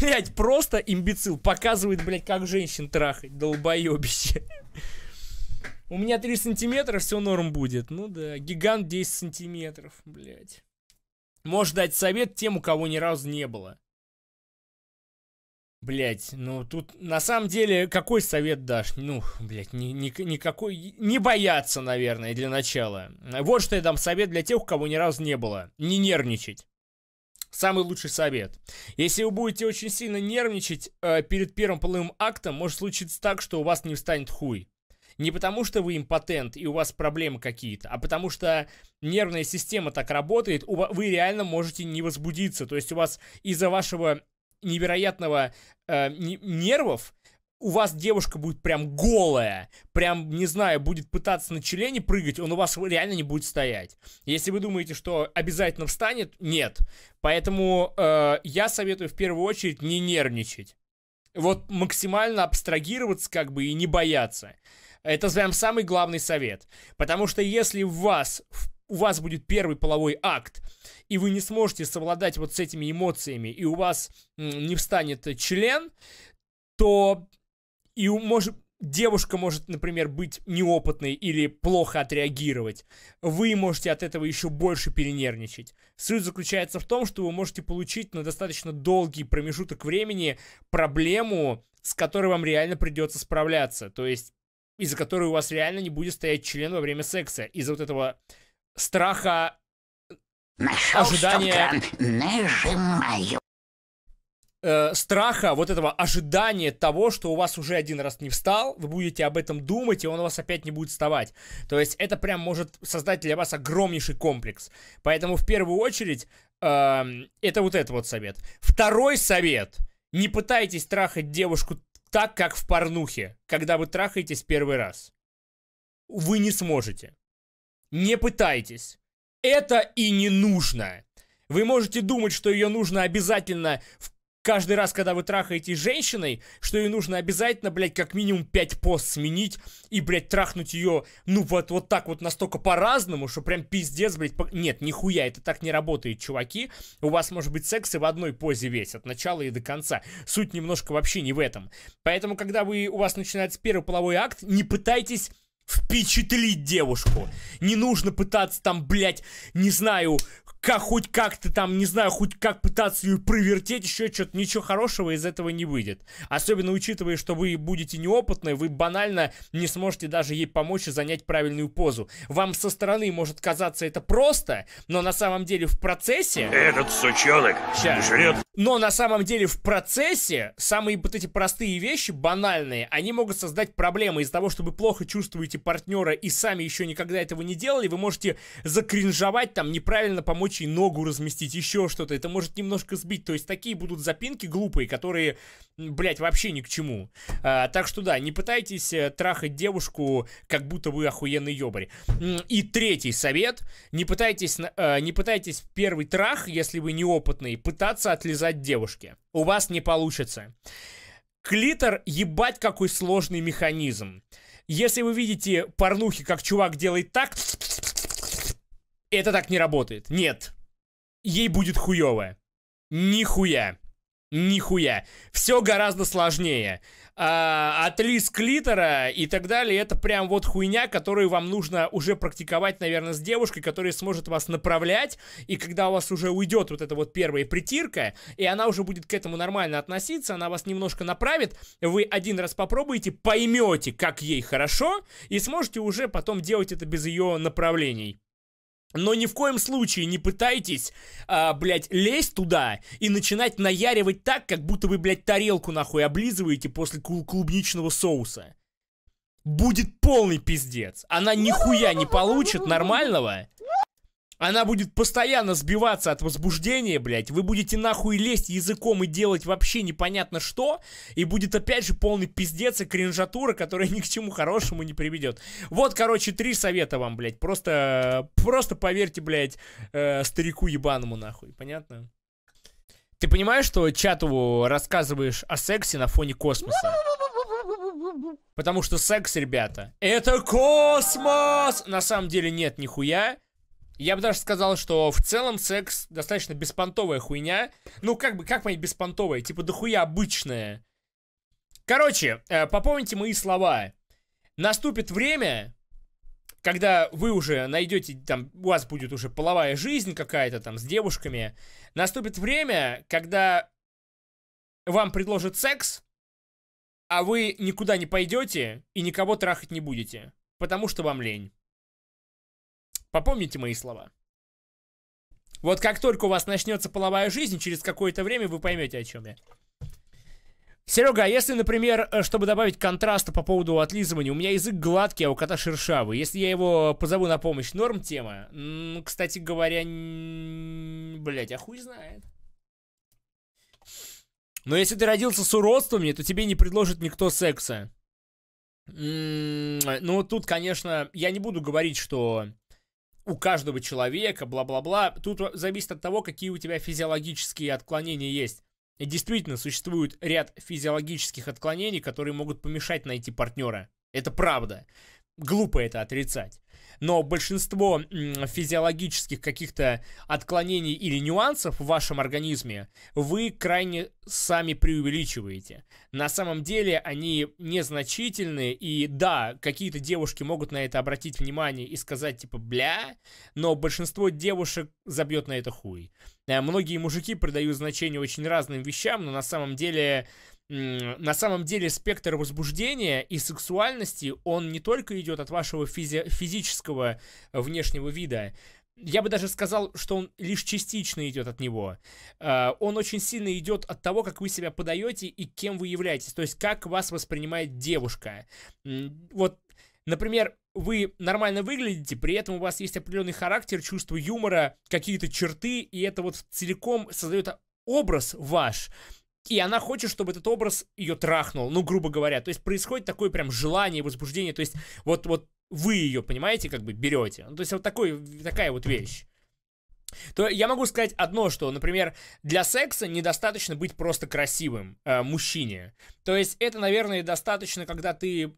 Блять, просто имбецил. Показывает, блять, как женщин трахать. Долбоебище. У меня три сантиметра, все норм будет. Ну да, гигант десять сантиметров, блядь. Можешь дать совет тем, у кого ни разу не было. Блядь, ну тут на самом деле какой совет дашь? Ну, блядь, ни, ни, никакой... Не бояться, наверное, для начала. Вот что я дам совет для тех, у кого ни разу не было. Не нервничать. Самый лучший совет. Если вы будете очень сильно нервничать э, перед первым половым актом, может случиться так, что у вас не встанет хуй. Не потому, что вы импотент и у вас проблемы какие-то, а потому, что нервная система так работает, вы реально можете не возбудиться. То есть у вас из-за вашего невероятного э, нервов у вас девушка будет прям голая, прям, не знаю, будет пытаться на члене прыгать, он у вас реально не будет стоять. Если вы думаете, что обязательно встанет, нет. Поэтому э, я советую в первую очередь не нервничать. Вот максимально абстрагироваться как бы и не бояться. Это прям самый главный совет. Потому что если у вас, у вас будет первый половой акт, и вы не сможете совладать вот с этими эмоциями, и у вас не встанет член, то и может, девушка может, например, быть неопытной или плохо отреагировать. Вы можете от этого еще больше перенервничать. Суть заключается в том, что вы можете получить на достаточно долгий промежуток времени проблему, с которой вам реально придется справляться. То есть из-за которой у вас реально не будет стоять член во время секса. Из-за вот этого страха, нашел ожидания... Нажимаю. Э, страха, вот этого ожидания того, что у вас уже один раз не встал, вы будете об этом думать, и он у вас опять не будет вставать. То есть это прям может создать для вас огромнейший комплекс. Поэтому в первую очередь э, это вот этот вот совет. Второй совет. Не пытайтесь трахать девушку так, как в порнухе, когда вы трахаетесь первый раз. Вы не сможете. Не пытайтесь. Это и не нужно. Вы можете думать, что ее нужно обязательно в каждый раз, когда вы трахаетесь женщиной, что ей нужно обязательно, блядь, как минимум пять пост сменить и, блядь, трахнуть ее, ну, вот, вот так вот настолько по-разному, что прям пиздец, блядь, по... Нет, нихуя, это так не работает, чуваки. У вас может быть секс и в одной позе весь, от начала и до конца. Суть немножко вообще не в этом. Поэтому, когда вы, у вас начинается первый половой акт, не пытайтесь впечатлить девушку. Не нужно пытаться там, блядь, не знаю... Как, хоть как-то там, не знаю, хоть как пытаться ее провертеть, еще что-то, ничего хорошего из этого не выйдет. Особенно учитывая, что вы будете неопытны, вы банально не сможете даже ей помочь и занять правильную позу. Вам со стороны может казаться это просто, но на самом деле в процессе... Этот сучонок жрет. Но на самом деле в процессе самые вот эти простые вещи, банальные, они могут создать проблемы из-за того, что вы плохо чувствуете партнера и сами еще никогда этого не делали, вы можете закринжовать там, неправильно помочь и ногу разместить, еще что-то. Это может немножко сбить. То есть такие будут запинки глупые, которые, блядь, вообще ни к чему. А, так что да, не пытайтесь трахать девушку, как будто вы охуенный ёбарь. И третий совет. Не пытайтесь, а, не пытайтесь в первый трах, если вы неопытный, пытаться отлизать девушке. У вас не получится. Клитор, ебать, какой сложный механизм. Если вы видите порнухи, как чувак делает так... Это так не работает. Нет. Ей будет хуёво. Нихуя. Нихуя. Все гораздо сложнее. А, отлиз клитора и так далее, это прям вот хуйня, которую вам нужно уже практиковать, наверное, с девушкой, которая сможет вас направлять, и когда у вас уже уйдет вот эта вот первая притирка, и она уже будет к этому нормально относиться, она вас немножко направит, вы один раз попробуете, поймете, как ей хорошо, и сможете уже потом делать это без ее направлений. Но ни в коем случае не пытайтесь, а, блядь, лезть туда и начинать наяривать так, как будто вы, блядь, тарелку нахуй облизываете после клубничного соуса. Будет полный пиздец. Она нихуя не получит нормального. Она будет постоянно сбиваться от возбуждения, блядь. Вы будете нахуй лезть языком и делать вообще непонятно что. И будет опять же полный пиздец и кринжатура, которая ни к чему хорошему не приведет. Вот, короче, три совета вам, блядь. Просто, просто поверьте, блядь, э, старику ебаному нахуй. Понятно? Ты понимаешь, что чату рассказываешь о сексе на фоне космоса? Потому что секс, ребята, это космос! На самом деле нет, нихуя. Я бы даже сказал, что в целом секс достаточно беспонтовая хуйня. Ну, как бы, как понять беспонтовая? Типа, дохуя обычная. Короче, э, попомните мои слова. Наступит время, когда вы уже найдете, там, у вас будет уже половая жизнь какая-то там с девушками, наступит время, когда вам предложат секс, а вы никуда не пойдете и никого трахать не будете, потому что вам лень. Попомните мои слова. Вот как только у вас начнется половая жизнь, через какое-то время вы поймете, о чем я. Серега, а если, например, чтобы добавить контраста по поводу отлизывания, у меня язык гладкий, а у кота шершавый. Если я его позову на помощь, норм тема? Ну, кстати говоря, блять, а хуй знает. Но если ты родился с уродствами, то тебе не предложит никто секса. Ну, тут, конечно, я не буду говорить, что у каждого человека, бла-бла-бла. Тут зависит от того, какие у тебя физиологические отклонения есть. И действительно, существует ряд физиологических отклонений, которые могут помешать найти партнера. Это правда. Глупо это отрицать. Но большинство физиологических каких-то отклонений или нюансов в вашем организме вы крайне сами преувеличиваете. На самом деле они незначительны, и да, какие-то девушки могут на это обратить внимание и сказать типа «бля», но большинство девушек забьет на это хуй. Многие мужики придают значение очень разным вещам, но на самом деле... На самом деле спектр возбуждения и сексуальности, он не только идет от вашего физи- физического внешнего вида. Я бы даже сказал, что он лишь частично идет от него. Он очень сильно идет от того, как вы себя подаете и кем вы являетесь. То есть как вас воспринимает девушка. Вот, например, вы нормально выглядите, при этом у вас есть определенный характер, чувство юмора, какие-то черты, и это вот целиком создает образ ваш. И она хочет, чтобы этот образ ее трахнул, ну, грубо говоря. То есть происходит такое прям желание, возбуждение. То есть вот, вот вы ее, понимаете, как бы берете. Ну, то есть вот такой, такая вот вещь. То я могу сказать одно, что, например, для секса недостаточно быть просто красивым э, мужчине. То есть это, наверное, достаточно, когда ты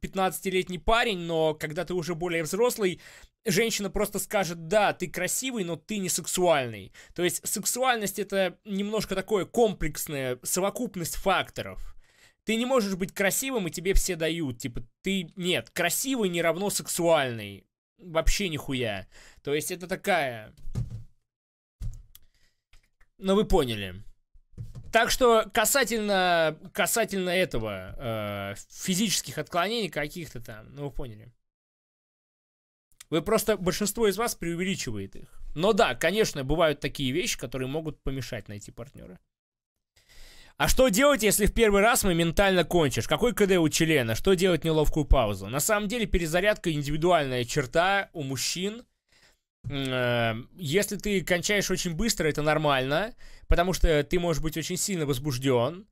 пятнадцатилетний парень, но когда ты уже более взрослый, женщина просто скажет: да, ты красивый, но ты не сексуальный. То есть сексуальность — это немножко такое комплексная совокупность факторов. Ты не можешь быть красивым, и тебе все дают. Типа, ты... Нет, красивый не равно сексуальный. Вообще нихуя. То есть это такая... Ну, вы поняли. Так что касательно, касательно этого, э, физических отклонений каких-то там, ну вы поняли. Вы просто, большинство из вас преувеличивает их. Но да, конечно, бывают такие вещи, которые могут помешать найти партнера. А что делать, если в первый раз моментально кончишь? Какой КД у члена? Что делать неловкую паузу? На самом деле перезарядка — индивидуальная черта у мужчин. Если ты кончаешь очень быстро, это нормально, потому что ты можешь быть очень сильно возбужден,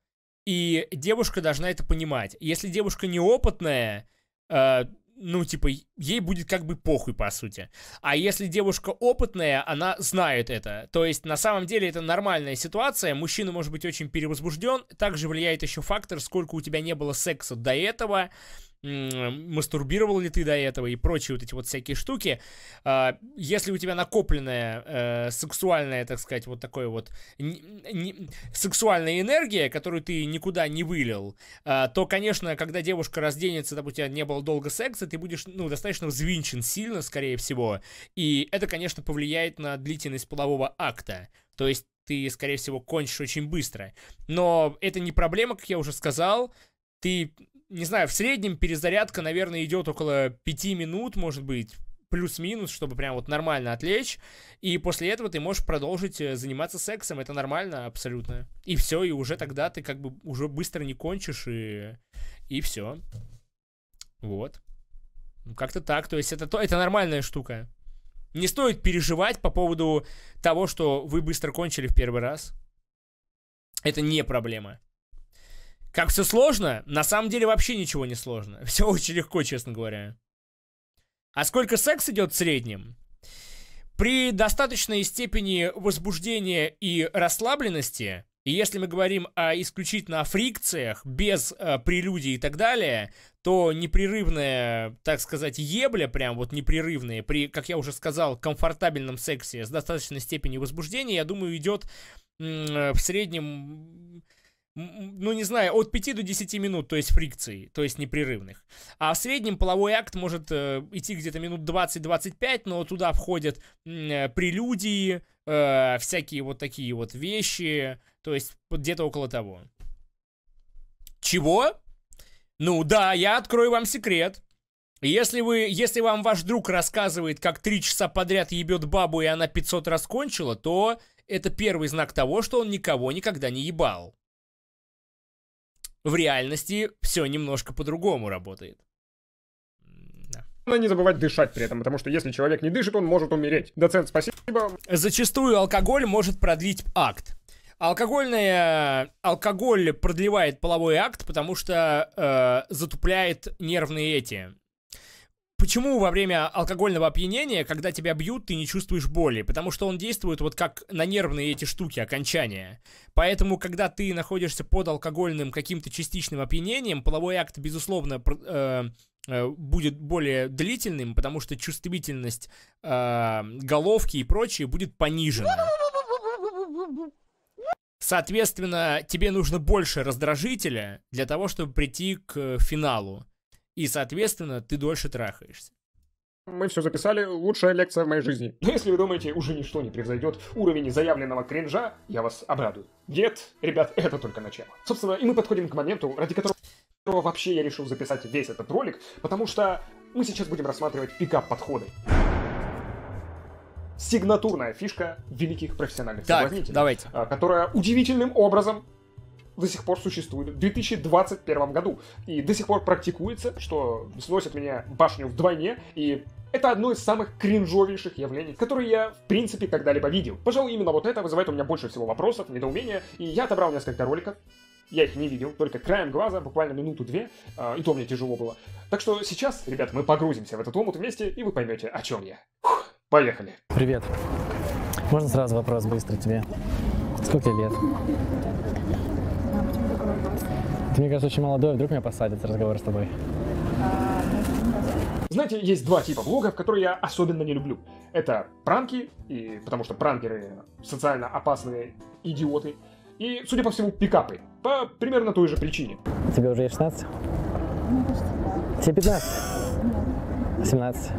и девушка должна это понимать. Если девушка неопытная, ну, типа, ей будет как бы похуй, по сути. А если девушка опытная, она знает это. То есть, на самом деле, это нормальная ситуация. Мужчина может быть очень перевозбужден. Также влияет еще фактор, сколько у тебя не было секса до этого, мастурбировал ли ты до этого и прочие вот эти вот всякие штуки. Если у тебя накопленная сексуальная, так сказать, вот такая вот сексуальная энергия, которую ты никуда не вылил, то, конечно, когда девушка разденется, там у тебя не было долго секса, ты будешь, ну, достаточно взвинчен сильно, скорее всего, и это, конечно, повлияет на длительность полового акта. То есть ты, скорее всего, кончишь очень быстро. Но это не проблема, как я уже сказал. Ты... Не знаю, в среднем перезарядка, наверное, идет около пяти минут, может быть, плюс-минус, чтобы прям вот нормально отвлечь. И после этого ты можешь продолжить заниматься сексом. Это нормально абсолютно. И все, и уже тогда ты как бы уже быстро не кончишь, и, и все. Вот. Ну, как-то так. То есть это, это нормальная штука. Не стоит переживать по поводу того, что вы быстро кончили в первый раз. Это не проблема. Как все сложно? На самом деле вообще ничего не сложно. Все очень легко, честно говоря. А сколько секс идет в среднем? При достаточной степени возбуждения и расслабленности, и если мы говорим о, исключительно о фрикциях, без э, прелюдий и так далее, то непрерывная, так сказать, ебля, прям вот непрерывная, при, как я уже сказал, комфортабельном сексе с достаточной степенью возбуждения, я думаю, идет э, в среднем... ну не знаю, от пяти до десяти минут, то есть фрикций, то есть непрерывных. А в среднем половой акт может э, идти где-то минут двадцать-двадцать пять, но туда входят э, прелюдии, э, всякие вот такие вот вещи, то есть где-то около того. Чего? Ну да, я открою вам секрет. Если вы, если вам ваш друг рассказывает, как три часа подряд ебет бабу и она пятьсот раз кончила, то это первый знак того, что он никого никогда не ебал. В реальности все немножко по-другому работает. Да. Надо не забывать дышать при этом, потому что если человек не дышит, он может умереть. Доцент, спасибо. Зачастую алкоголь может продлить акт. Алкогольная... Алкоголь продлевает половой акт, потому что э, затупляет нервные эти... Почему во время алкогольного опьянения, когда тебя бьют, ты не чувствуешь боли? Потому что он действует вот как на нервные эти штуки, окончания. Поэтому, когда ты находишься под алкогольным каким-то частичным опьянением, половой акт, безусловно, э, э, будет более длительным, потому что чувствительность э, головки и прочее будет понижена. Соответственно, тебе нужно больше раздражителя для того, чтобы прийти к финалу. И, соответственно, ты дольше трахаешься. Мы все записали. Лучшая лекция в моей жизни. Но если вы думаете, уже ничто не превзойдет уровень заявленного кринжа, я вас обрадую. Нет, ребят, это только начало. Собственно, и мы подходим к моменту, ради которого вообще я решил записать весь этот ролик, потому что мы сейчас будем рассматривать пикап-подходы. Сигнатурная фишка великих профессиональных соблазнителей. Давайте. Которая удивительным образом... до сих пор существует в две тысячи двадцать первом году. И до сих пор практикуется, что сносит меня башню вдвойне. И это одно из самых кринжовейших явлений, которые я, в принципе, когда-либо видел. Пожалуй, именно вот это вызывает у меня больше всего вопросов, недоумения. И я отобрал несколько роликов. Я их не видел, только краем глаза, буквально минуту-две, э, и то мне тяжело было. Так что сейчас, ребят, мы погрузимся в этот омут вместе, и вы поймете, о чем я. Фух, поехали. Привет. Можно сразу вопрос быстро тебе? Сколько лет? Ты, мне кажется, очень молодой, вдруг меня посадят за разговор с тобой. Знаете, есть два типа влогов, которые я особенно не люблю. Это пранки, и, потому что пранкеры социально опасные идиоты. И, судя по всему, пикапы. По примерно той же причине. Тебе уже есть шестнадцать? Тебе пятнадцать? семнадцать?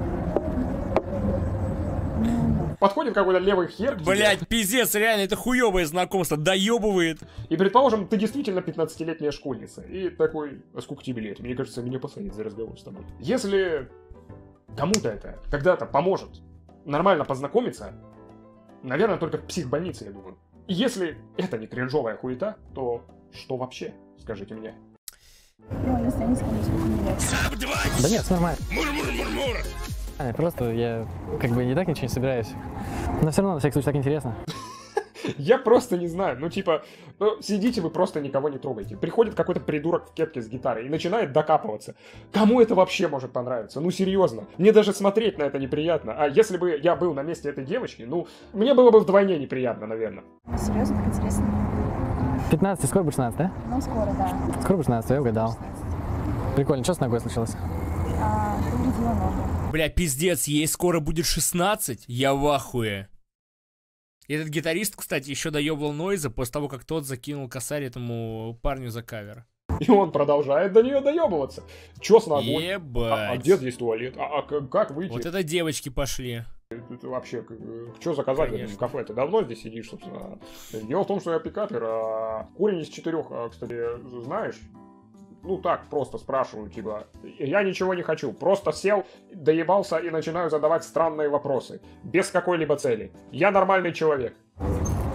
Подходит какой-то левый хер. Блять, пиздец, реально, это хуёвое знакомство, доёбывает. И предположим, ты действительно пятнадцатилетняя школьница. И такой, а сколько тебе лет? Мне кажется, меня посадят за разговор с тобой. Если кому-то это когда-то поможет нормально познакомиться, наверное, только в психбольнице, я думаю. И если это не кринжовая хуета, то что вообще, скажите мне? Да нет, нормально. Мур-мур-мур-мур! А, просто я как бы не так ничего не собираюсь. Но все равно, на всякий случай, так интересно. Я просто не знаю. Ну, типа, ну, сидите вы просто никого не трогаете. Приходит какой-то придурок в кепке с гитарой и начинает докапываться. Кому это вообще может понравиться? Ну, серьезно. Мне даже смотреть на это неприятно. А если бы я был на месте этой девочки, ну, мне было бы вдвойне неприятно, наверное. Серьезно, как интересно. пятнадцать, скоро будет шестнадцать, да? Ну, скоро, да. Скоро будет шестнадцать, я угадал. Прикольно, что с ногой случилось? А, повредила ногу. Бля, пиздец, ей скоро будет шестнадцать? Я в ахуе. Этот гитарист, кстати, еще доебал Нойза после того, как тот закинул косарь этому парню за кавер. И он продолжает до нее доебываться. Че с ногой? Ебать. А, а где здесь туалет? А, а как выйти? Вот это девочки пошли. Это вообще, что заказать в кафе? Ты давно здесь сидишь, собственно? Дело в том, что я пикапер, а корень из четырех, кстати, знаешь... Ну так, просто спрашиваю, типа, я ничего не хочу, просто сел, доебался и начинаю задавать странные вопросы, без какой-либо цели. Я нормальный человек.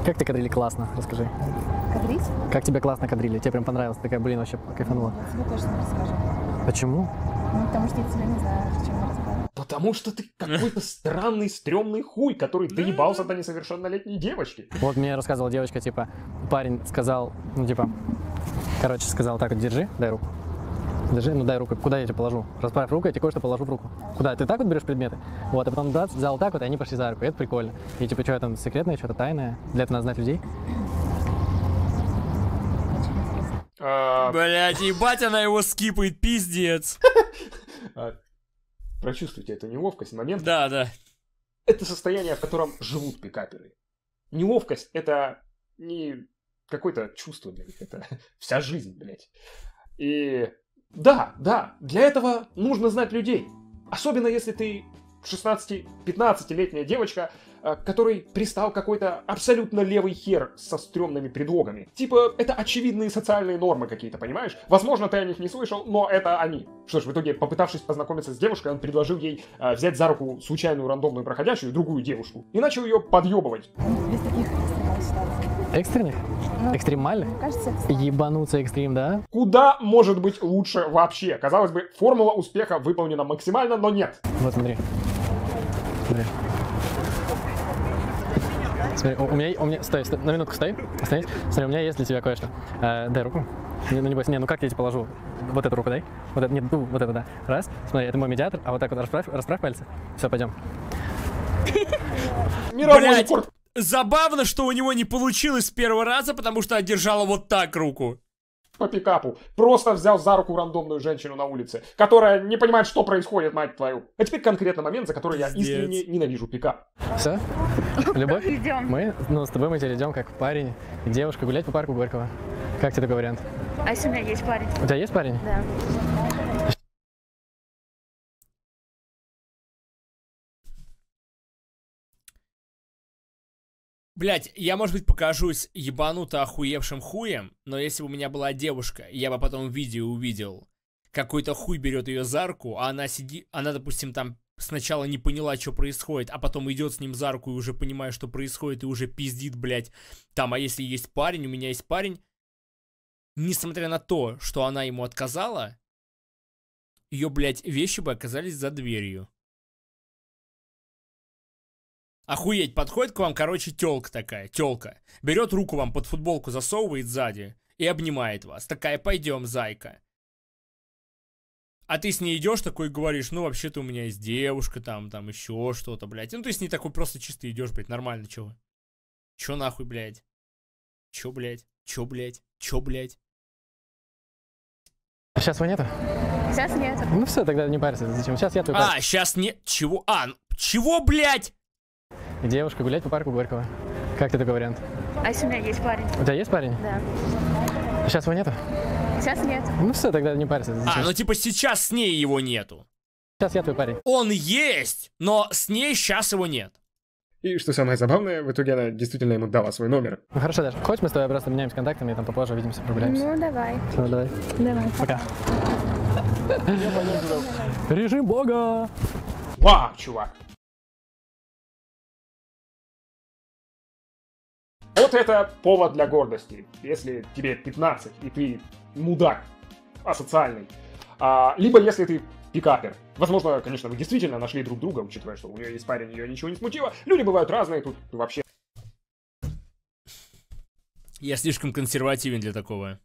Как ты кадрили классно, расскажи. Кадрить? Как тебе классно кадрили, тебе прям понравилось, ты такая, блин, вообще кайфанула. Я тебе тоже не расскажу. Почему? Ну, потому что я тебя не знаю, о чем я рассказываю. Потому что ты какой-то странный, стрёмный хуй, который доебался до несовершеннолетней девочки. Вот мне рассказывала девочка, типа, парень сказал, ну, типа... Короче, сказал так вот, держи, дай руку. Держи, ну дай руку. Куда я тебе положу? Расправь руку, я тебе кое-что положу в руку. Куда? Ты так вот берешь предметы? Вот, а потом дац, взял так вот, и они пошли за руку. И это прикольно. И типа, что там секретное, что-то тайное? Для этого надо знать людей. Блять, ебать, она его скипает, пиздец. Прочувствуйте эту неловкость, момент. Да, да. Это состояние, в котором живут пикаперы. Неловкость — это не... какое-то чувство для них. Это вся жизнь, блядь. И да, да, для этого нужно знать людей. Особенно если ты шестнадцати-пятнадцатилетняя девочка, которой пристал какой-то абсолютно левый хер со стрёмными предлогами. Типа, это очевидные социальные нормы какие-то, понимаешь? Возможно, ты о них не слышал, но это они. Что ж, в итоге, попытавшись познакомиться с девушкой, он предложил ей э, взять за руку случайную рандомную проходящую другую девушку и начал ее подъебывать. Без таких экстремальных ситуаций. Экстренных? Ну, экстремальных? Мне кажется, экстрем. Ебануться экстрим, да? Куда может быть лучше вообще? Казалось бы, формула успеха выполнена максимально, но нет. Вот, смотри. Смотри. Смотри, у, у меня, у меня, стой, стой, на минутку стой, остановись. Смотри, у меня есть для тебя кое-что. Э, дай руку. Не, ну не бойся, не, ну как я тебе положу? Вот эту руку дай. Вот это, нет, ну, вот это, да. Раз, смотри, это мой медиатор, а вот так вот расправь, расправь пальцы. Все, пойдем. Мировой рекорд. Забавно, что у него не получилось с первого раза, потому что одержала вот так руку. По пикапу. Просто взял за руку рандомную женщину на улице, которая не понимает, что происходит, мать твою. А теперь конкретно момент, за который я искренне ненавижу пикап. Все? Любовь? Мы, ну, с тобой мы теперь идем как парень и девушка гулять по парку Горького. Как тебе такой вариант? А если у меня есть парень? У тебя есть парень? Да. Блять, я, может быть, покажусь ебануто охуевшим хуем, но если бы у меня была девушка, я бы потом в видео увидел, какой-то хуй берет ее за руку, а она сидит, она, допустим, там сначала не поняла, что происходит, а потом идет с ним за руку и уже понимает, что происходит, и уже пиздит, блять, там, а если есть парень, у меня есть парень, несмотря на то, что она ему отказала, ее, блять, вещи бы оказались за дверью. Охуеть, подходит к вам, короче, тёлка такая, тёлка. Берет руку вам под футболку, засовывает сзади и обнимает вас. Такая, пойдем, зайка. А ты с ней идешь такой, говоришь, ну, вообще-то у меня есть девушка, там, там, еще что-то, блядь. Ну, ты с ней такой просто чисто идешь, блядь, нормально, чё? Чё нахуй, блядь? Чё, блядь? Чё, блядь? Чё, блядь? Сейчас его нету? Сейчас нету. Ну, все, тогда не парься, зачем? Сейчас я твой парень. А, сейчас нет, чего? А, ну, чего, блядь? Девушка гулять по парку Горького. Как тебе такой вариант? А если у меня есть парень? У тебя есть парень? Да. Сейчас его нету? Сейчас нет. Ну все, тогда не парься. Зачем? А, ну типа сейчас с ней его нету. Сейчас я твой парень. Он есть, но с ней сейчас его нет. И что самое забавное, в итоге она действительно ему дала свой номер. Ну хорошо, Даша, хочешь мы с тобой просто меняемся контактами и там попозже увидимся, прогуляемся? Ну давай. Ну давай. Давай. Пока. Режим бога. Вау, чувак. Вот это повод для гордости, если тебе пятнадцать, и ты мудак, асоциальный. А, либо если ты пикапер. Возможно, конечно, вы действительно нашли друг друга, учитывая, что у нее есть парень, ее ничего не смутило. Люди бывают разные, тут вообще... Я слишком консервативен для такого.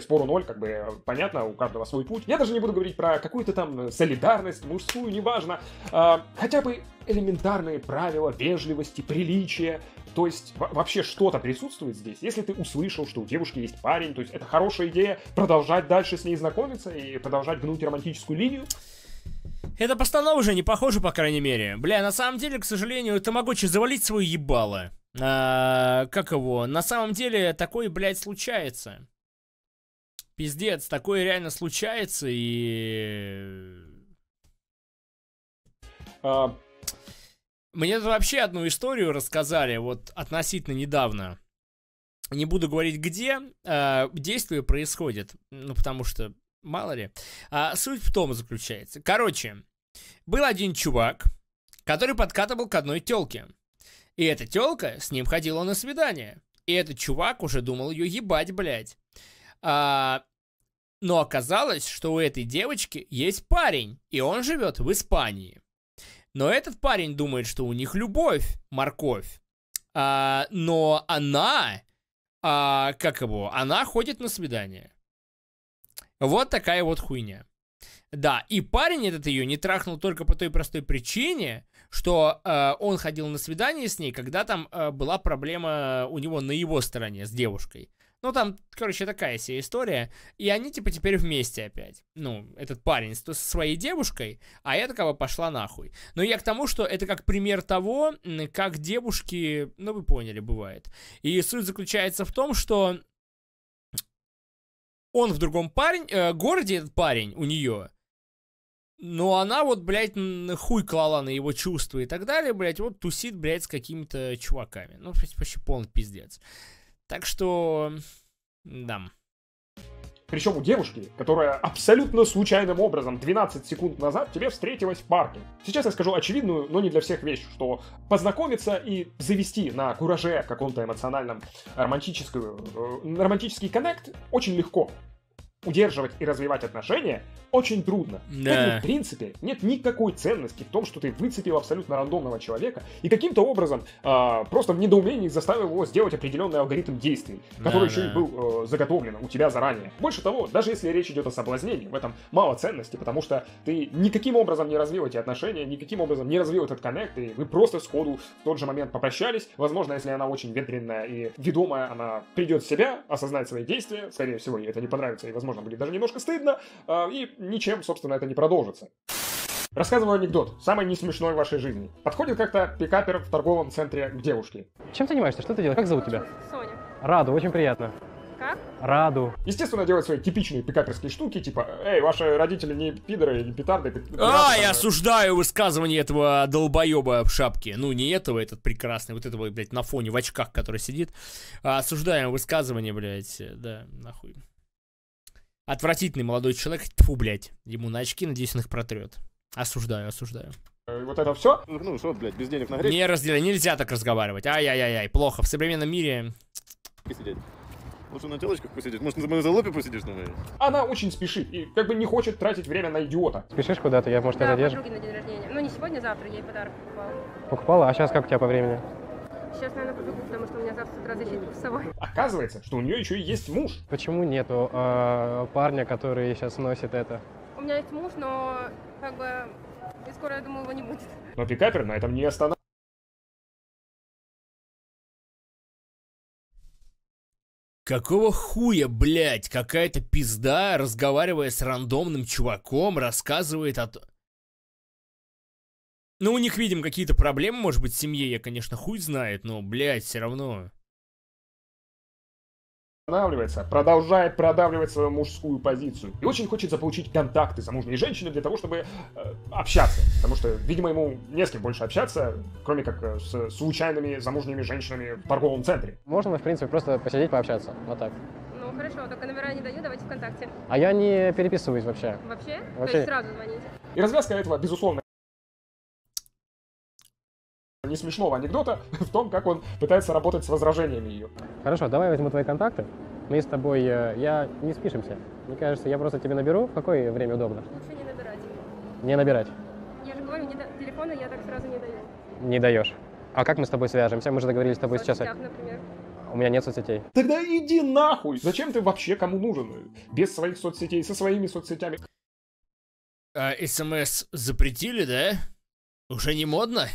Спору ноль, как бы, понятно, у каждого свой путь. Я даже не буду говорить про какую-то там солидарность, мужскую, неважно. А, хотя бы элементарные правила вежливости, приличия. То есть вообще что-то присутствует здесь. Если ты услышал, что у девушки есть парень, то есть это хорошая идея продолжать дальше с ней знакомиться и продолжать гнуть романтическую линию. Эта постанова уже не похожа, по крайней мере. Бля, на самом деле, к сожалению, тамагочи завалить свое ебало. А, как его? На самом деле, такое, блядь, случается. Пиздец, такое реально случается, и... А... Мне тут вообще одну историю рассказали, вот, относительно недавно. Не буду говорить, где а, действие происходит, ну, потому что, мало ли. А, суть в том заключается. Короче, был один чувак, который подкатывал к одной тёлке. И эта тёлка, с ним ходила на свидание. И этот чувак уже думал её ебать, блядь. А, но оказалось, что у этой девочки есть парень, и он живет в Испании. Но этот парень думает, что у них любовь, морковь. А, но она, а, как его, она ходит на свидание. Вот такая вот хуйня. Да, и парень этот ее не трахнул только по той простой причине, что э, он ходил на свидание с ней, когда там э, была проблема у него на его стороне с девушкой. Ну, там, короче, такая себе история. И они, типа, теперь вместе опять. Ну, этот парень со своей девушкой, а я такого пошла нахуй. Но я к тому, что это как пример того, как девушки, ну, вы поняли, бывает. И суть заключается в том, что он в другом парень, э, городе, этот парень у нее. Но она вот, блядь, хуй клала на его чувства и так далее, блядь, вот тусит, блядь, с какими-то чуваками. Ну, вообще полный пиздец. Так что, да. Причем у девушки, которая абсолютно случайным образом двенадцать секунд назад тебе встретилась в парке. Сейчас я скажу очевидную, но не для всех вещь, что познакомиться и завести на кураже каком-то эмоциональном романтическую, э, романтический коннект очень легко. Удерживать и развивать отношения очень трудно. Да. Поэтому, в принципе, нет никакой ценности в том, что ты выцепил абсолютно рандомного человека и каким-то образом э, просто в недоумении заставил его сделать определенный алгоритм действий, который да, еще да. и был э, заготовлен у тебя заранее. Больше того, даже если речь идет о соблазнении, в этом мало ценности, потому что ты никаким образом не развил эти отношения, никаким образом не развил этот коннект, и вы просто сходу в тот же момент попрощались. Возможно, если она очень ветреная и ведомая, она придет в себя, осознает свои действия, скорее всего, ей это не понравится, и, возможно, будет даже немножко стыдно, и ничем, собственно, это не продолжится. Рассказываю анекдот, самый не смешной в вашей жизни. Подходит как-то пикапер в торговом центре к девушке. Чем ты занимаешься? Что ты делаешь? Как зовут тебя? Соня. Раду, очень приятно. Как? Раду. Естественно, делает свои типичные пикаперские штуки, типа, эй, ваши родители не пидоры, не петарды. петарды а, петарды. Я осуждаю высказывание этого долбоеба в шапке. Ну, не этого, этот прекрасный, вот этого, блядь, на фоне в очках, который сидит. А, осуждаем высказывание, блядь, да, нахуй. Отвратительный молодой человек, тьфу, блядь, ему на очки, надеюсь, он их протрет. Осуждаю, осуждаю. Вот это все? Ну что, блядь, без денег на грех? Не разделяй, нельзя так разговаривать. Ай-яй-яй-яй, плохо, в современном мире... Сидеть. Лучше на телочках посидеть, может, на залупе посидишь, наверное? Она очень спешит и как бы не хочет тратить время на идиота. Спешишь куда-то? Я, может, да, я задержу? Да, подруги на день рождения. Ну, не сегодня, а завтра я ей подарок покупала. Покупала? А сейчас как у тебя по времени? Сейчас, наверное, побегу, потому что у меня завтра с утра защита курсовой. Оказывается, что у нее еще и есть муж. Почему нету э, парня, который сейчас носит это? У меня есть муж, но как бы и скоро, я думаю, его не будет. Но пикапер на этом не останавливается. Какого хуя, блядь, какая-то пизда, разговаривая с рандомным чуваком, рассказывает о... Ну, у них, видим, какие-то проблемы, может быть, в семье, я, конечно, хуй знает, но, блядь, все равно. Останавливается, продолжает продавливать свою мужскую позицию. И очень хочет заполучить контакты замужней женщины для того, чтобы э, общаться. Потому что, видимо, ему не с кем больше общаться, кроме как э, с случайными замужними женщинами в торговом центре. Можно, в принципе, просто посидеть, пообщаться, вот так. Ну, хорошо, только номера не даю, давайте ВКонтакте. А я не переписываюсь вообще. Вообще? Вообще. То есть сразу звоните? И развязка этого, безусловно, не смешного анекдота в том, как он пытается работать с возражениями ее. Хорошо, давай возьму твои контакты. Мы с тобой, я не спишемся. Мне кажется, я просто тебе наберу. В какое время удобно? Лучше не набирать. Не набирать? Я же говорю, не до... телефона я так сразу не даю. Не даешь. А как мы с тобой свяжемся? Мы же договорились с тобой сейчас. Например. У меня нет соцсетей. Тогда иди нахуй! Зачем ты вообще кому нужен? Без своих соцсетей, со своими соцсетями. А СМС запретили, да? Уже не модно?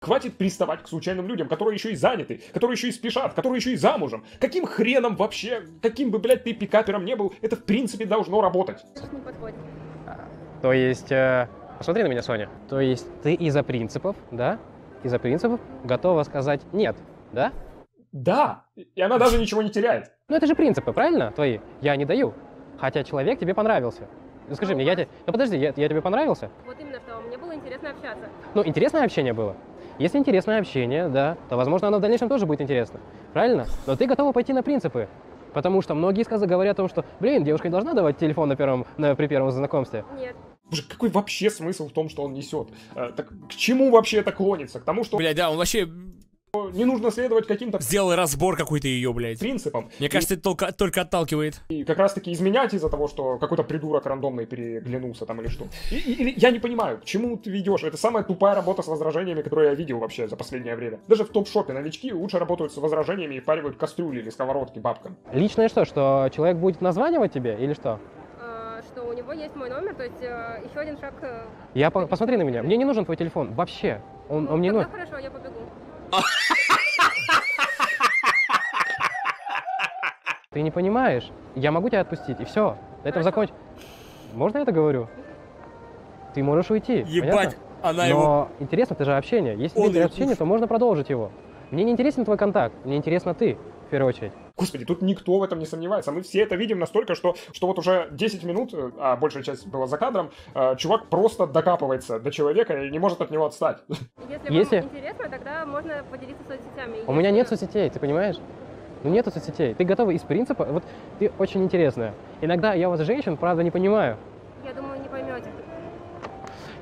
Хватит приставать к случайным людям, которые еще и заняты, которые еще и спешат, которые еще и замужем. Каким хреном вообще, каким бы, блядь, ты пикапером не был, это, в принципе, должно работать. То есть, э, посмотри на меня, Соня. То есть ты из-за принципов, да, из-за принципов готова сказать «нет», да? Да, и она даже ничего не теряет. Ну это же принципы, правильно, твои? Я не даю, хотя человек тебе понравился. Ну, скажи мне, я тебе... Ну подожди, я, я тебе понравился? Вот именно что, мне было интересно общаться. Ну, интересное общение было. Если интересное общение, да, то, возможно, оно в дальнейшем тоже будет интересно. Правильно? Но ты готова пойти на принципы. Потому что многие сказы говорят о том, что, блин, девушка не должна давать телефон на первом, на, при первом знакомстве. Нет. Боже, какой вообще смысл в том, что он несет? А, так к чему вообще это клонится? К тому, что... Блядь, да, он вообще... Не нужно следовать каким-то... Сделай разбор какой-то ее, блядь. Принципам. Мне кажется, и... это только, только отталкивает. И как раз-таки изменять из-за того, что какой-то придурок рандомный переглянулся там или что. И, и, я не понимаю, к чему ты ведешь. Это самая тупая работа с возражениями, которую я видел вообще за последнее время. Даже в топ-шопе новички лучше работают с возражениями и паривают кастрюли или сковородки бабкам. Личное что? Что человек будет названивать тебе или что? Что у него есть мой номер, то есть э, еще один шаг... Э... Я по посмотри на меня. Мне не нужен твой телефон. Вообще. Он, ну, он мне нужен. Хорошо, я побегу. Ты не понимаешь, я могу тебя отпустить, и все. На этом закончить. Можно я это говорю? Ты можешь уйти. Ебать, понятно? Она его... Но интересно, это же общение. Если ты общение, то можно продолжить его. Мне не интересен твой контакт, мне интересно ты, в первую очередь. Господи, тут никто в этом не сомневается. Мы все это видим настолько, что, что вот уже десять минут, а большая часть была за кадром, чувак просто докапывается до человека и не может от него отстать. Если, Если... вам интересно, тогда можно поделиться соцсетями. У Если... меня нет соцсетей, ты понимаешь? Ну нету соцсетей. Ты готова из принципа... Вот ты очень интересная. Иногда я вас, женщин, правда, не понимаю. Я думаю, не поймете.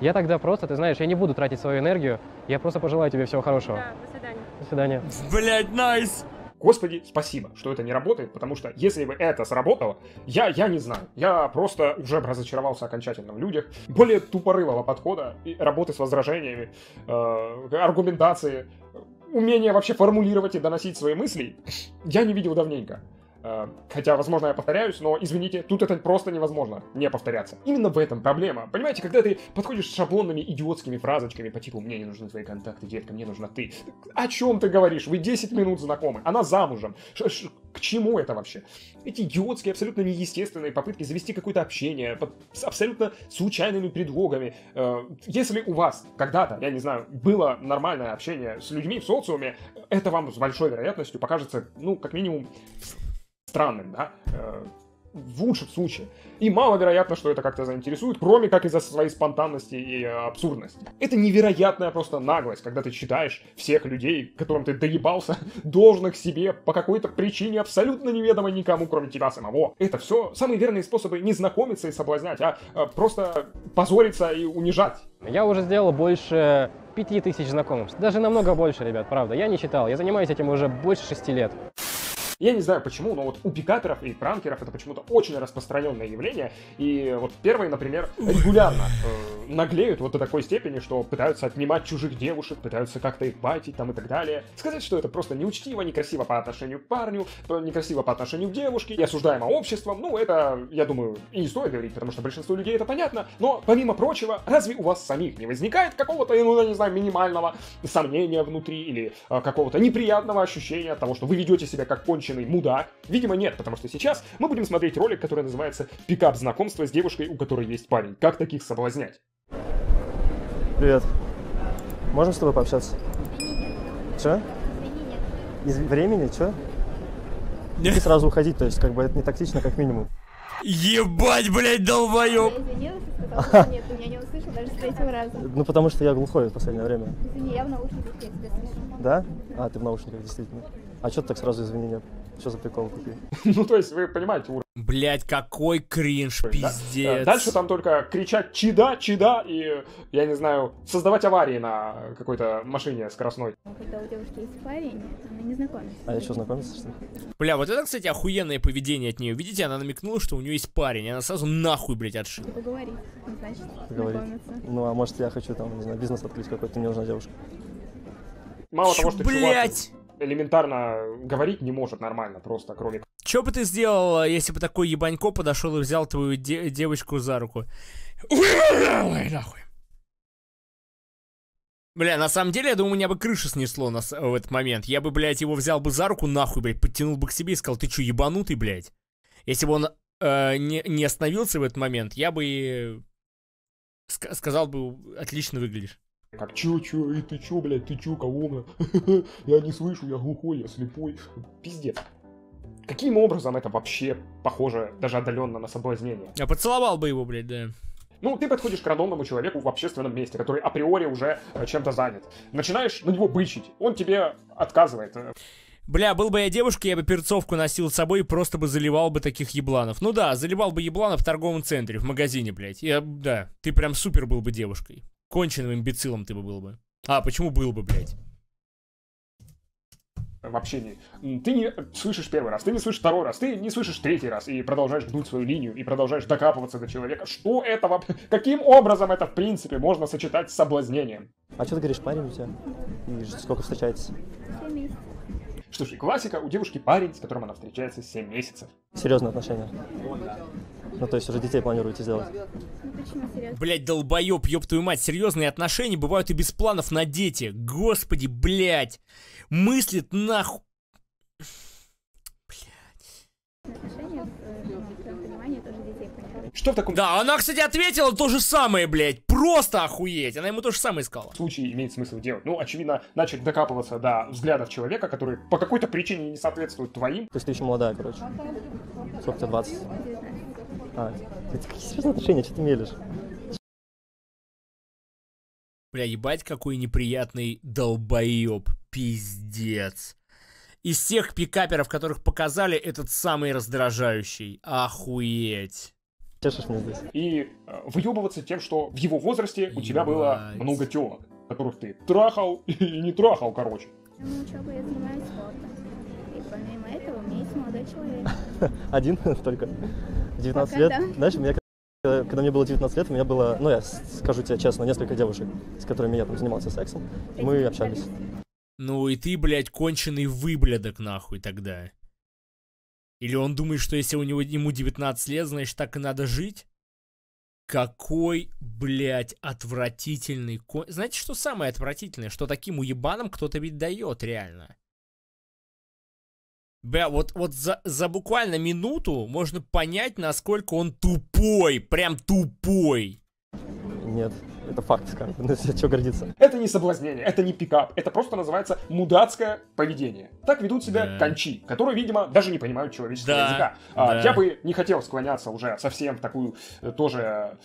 Я тогда просто, ты знаешь, я не буду тратить свою энергию. Я просто пожелаю тебе всего хорошего. Да, до свидания. До свидания. Блядь, найс! Господи, спасибо, что это не работает, потому что если бы это сработало, я, я не знаю. Я просто уже разочаровался окончательно в людях. Более тупорылого подхода, и работы с возражениями, э, аргументации, умение вообще формулировать и доносить свои мысли, я не видел давненько. Хотя, возможно, я повторяюсь, но, извините, тут это просто невозможно не повторяться. Именно в этом проблема. Понимаете, когда ты подходишь с шаблонными идиотскими фразочками по типу «Мне не нужны твои контакты, детка, мне нужна ты». О чем ты говоришь? Вы десять минут знакомы, она замужем. Ш -ш к чему это вообще? Эти идиотские, абсолютно неестественные попытки завести какое-то общение под, с абсолютно случайными предлогами. Если у вас когда-то, я не знаю, было нормальное общение с людьми в социуме, это вам с большой вероятностью покажется, ну, как минимум... странным, да, э, в лучшем случае. И маловероятно, что это как-то заинтересует, кроме как из-за своей спонтанности и абсурдности. Это невероятная просто наглость, когда ты считаешь всех людей, которым ты доебался, должных себе по какой-то причине абсолютно неведомой никому, кроме тебя самого. Это все самые верные способы не знакомиться и соблазнять, а э, просто позориться и унижать. Я уже сделал больше пяти тысяч знакомств. Даже намного больше, ребят, правда. Я не считал, я занимаюсь этим уже больше шести лет. Я не знаю почему, но вот у пикаперов и пранкеров это почему-то очень распространенное явление. И вот первые, например, регулярно э, наглеют вот до такой степени, что пытаются отнимать чужих девушек, пытаются как-то их байтить там и так далее. Сказать, что это просто неучтиво, некрасиво по отношению к парню, некрасиво по отношению к девушке, и осуждаемо обществом, ну это, я думаю, и не стоит говорить, потому что большинству людей это понятно. Но, помимо прочего, разве у вас самих не возникает какого-то, ну я не знаю, минимального сомнения внутри или э, какого-то неприятного ощущения от того, что вы ведете себя как конченый мудак? Видимо, нет, потому что сейчас мы будем смотреть ролик, который называется «Пикап знакомства с девушкой, у которой есть парень. Как таких соблазнять?» Привет. Можем с тобой пообщаться? Че? Из времени, че? Нет. И сразу уходить, то есть, как бы это не тактично, как минимум. Ебать, блядь, долбоёб! Нет, я не услышал даже с третьего раза. Ну, потому что я глухой в последнее время. Извини, я в наушниках, я тебя слышу. Да? А, ты в наушниках, действительно. А чё ты так сразу извини, нет? Что за прикол купил? Ну, то есть, вы понимаете, уровень. Блять, какой кринж, пиздец. Дальше там только кричать «Чида, чида» и, я не знаю, создавать аварии на какой-то машине скоростной. Когда у девушки есть парень, она не знакомится. А я что, знакомиться, что ли? Бля, вот это, кстати, охуенное поведение от нее. Видите, она намекнула, что у нее есть парень, и она сразу нахуй, блять, отшила. Поговорить, значит, познакомиться. Ну, а может, я хочу там, не знаю, бизнес открыть какой-то, мне нужна девушка. Мало того, что блять! Элементарно говорить не может нормально, просто кроме... Чё бы ты сделал, если бы такой ебанько подошел и взял твою де девочку за руку? Ой, нахуй. Бля, на самом деле, я думаю, у меня бы крышу снесло нас в этот момент. Я бы, блядь, его взял бы за руку, нахуй, блядь, подтянул бы к себе и сказал, ты чё, ебанутый, блядь? Если бы он э, не, не остановился в этот момент, я бы ск сказал бы, отлично выглядишь. Как чё, чё, и ты чё, блядь, ты чё, кого, блядь, я не слышу, я глухой, я слепой, пиздец. Каким образом это вообще похоже даже отдаленно на соблазнение? Я поцеловал бы его, блядь, да. Ну, ты подходишь к рандомному человеку в общественном месте, который априори уже чем-то занят. Начинаешь на него бычить, он тебе отказывает. Бля, был бы я девушкой, я бы перцовку носил с собой и просто бы заливал бы таких ебланов. Ну да, заливал бы ебланов в торговом центре, в магазине, блядь. Я, да, ты прям супер был бы девушкой. Конченным имбецилом ты бы был бы. А, почему был бы, блядь? Вообще не. Ты не слышишь первый раз, ты не слышишь второй раз, ты не слышишь третий раз. И продолжаешь гнуть свою линию, и продолжаешь докапываться до человека. Что это вообще? Каким образом это, в принципе, можно сочетать с соблазнением? А что ты говоришь, парень у тебя? И сколько встречаетесь? семь месяцев. Что ж, и классика. У девушки парень, с которым она встречается семь месяцев. Серьезные отношения? Ну, то есть уже детей планируете сделать? Блять, долбоеб, ёб твою мать, серьезные отношения бывают и без планов на дети. Господи, блять, мыслит нахуй. Блять. Что в таком... Да, она, кстати, ответила то же самое, блядь. Просто охуеть. Она ему то же самое сказала. В случае имеет смысл делать. Ну, очевидно, начать докапываться до взглядов человека, который по какой-то причине не соответствует твоим. То есть ты еще молодая, короче. Сколько тебе, двадцать? А, это какие серьезные отношения, что ты мелешь? Бля, ебать, какой неприятный долбоеб. Пиздец. Из всех пикаперов, которых показали, этот самый раздражающий. Охуеть. И выебываться тем, что в его возрасте у тебя было много телок, которых ты трахал и не трахал, короче. Помимо этого, у меня есть молодой человек. Один только. девятнадцать лет. Знаешь, мне, когда мне было девятнадцать лет, у меня было, ну я скажу тебе честно, несколько девушек, с которыми я там занимался сексом. Мы общались. Ну и ты, блядь, конченый выблядок нахуй тогда. Или он думает, что если у него, ему девятнадцать лет, значит так и надо жить? Какой, блядь, отвратительный кон... Знаете, что самое отвратительное? Что таким уебанам кто-то ведь дает, реально. Бля, вот, вот за, за буквально минуту можно понять, насколько он тупой. Прям тупой. Нет, это факт, скажем. Чего гордиться? Это не соблазнение, это не пикап. Это просто называется мудацкое поведение. Так ведут себя да. кончи, которые, видимо, даже не понимают человеческого да. языка. Да. Я бы не хотел склоняться уже совсем в такую тоже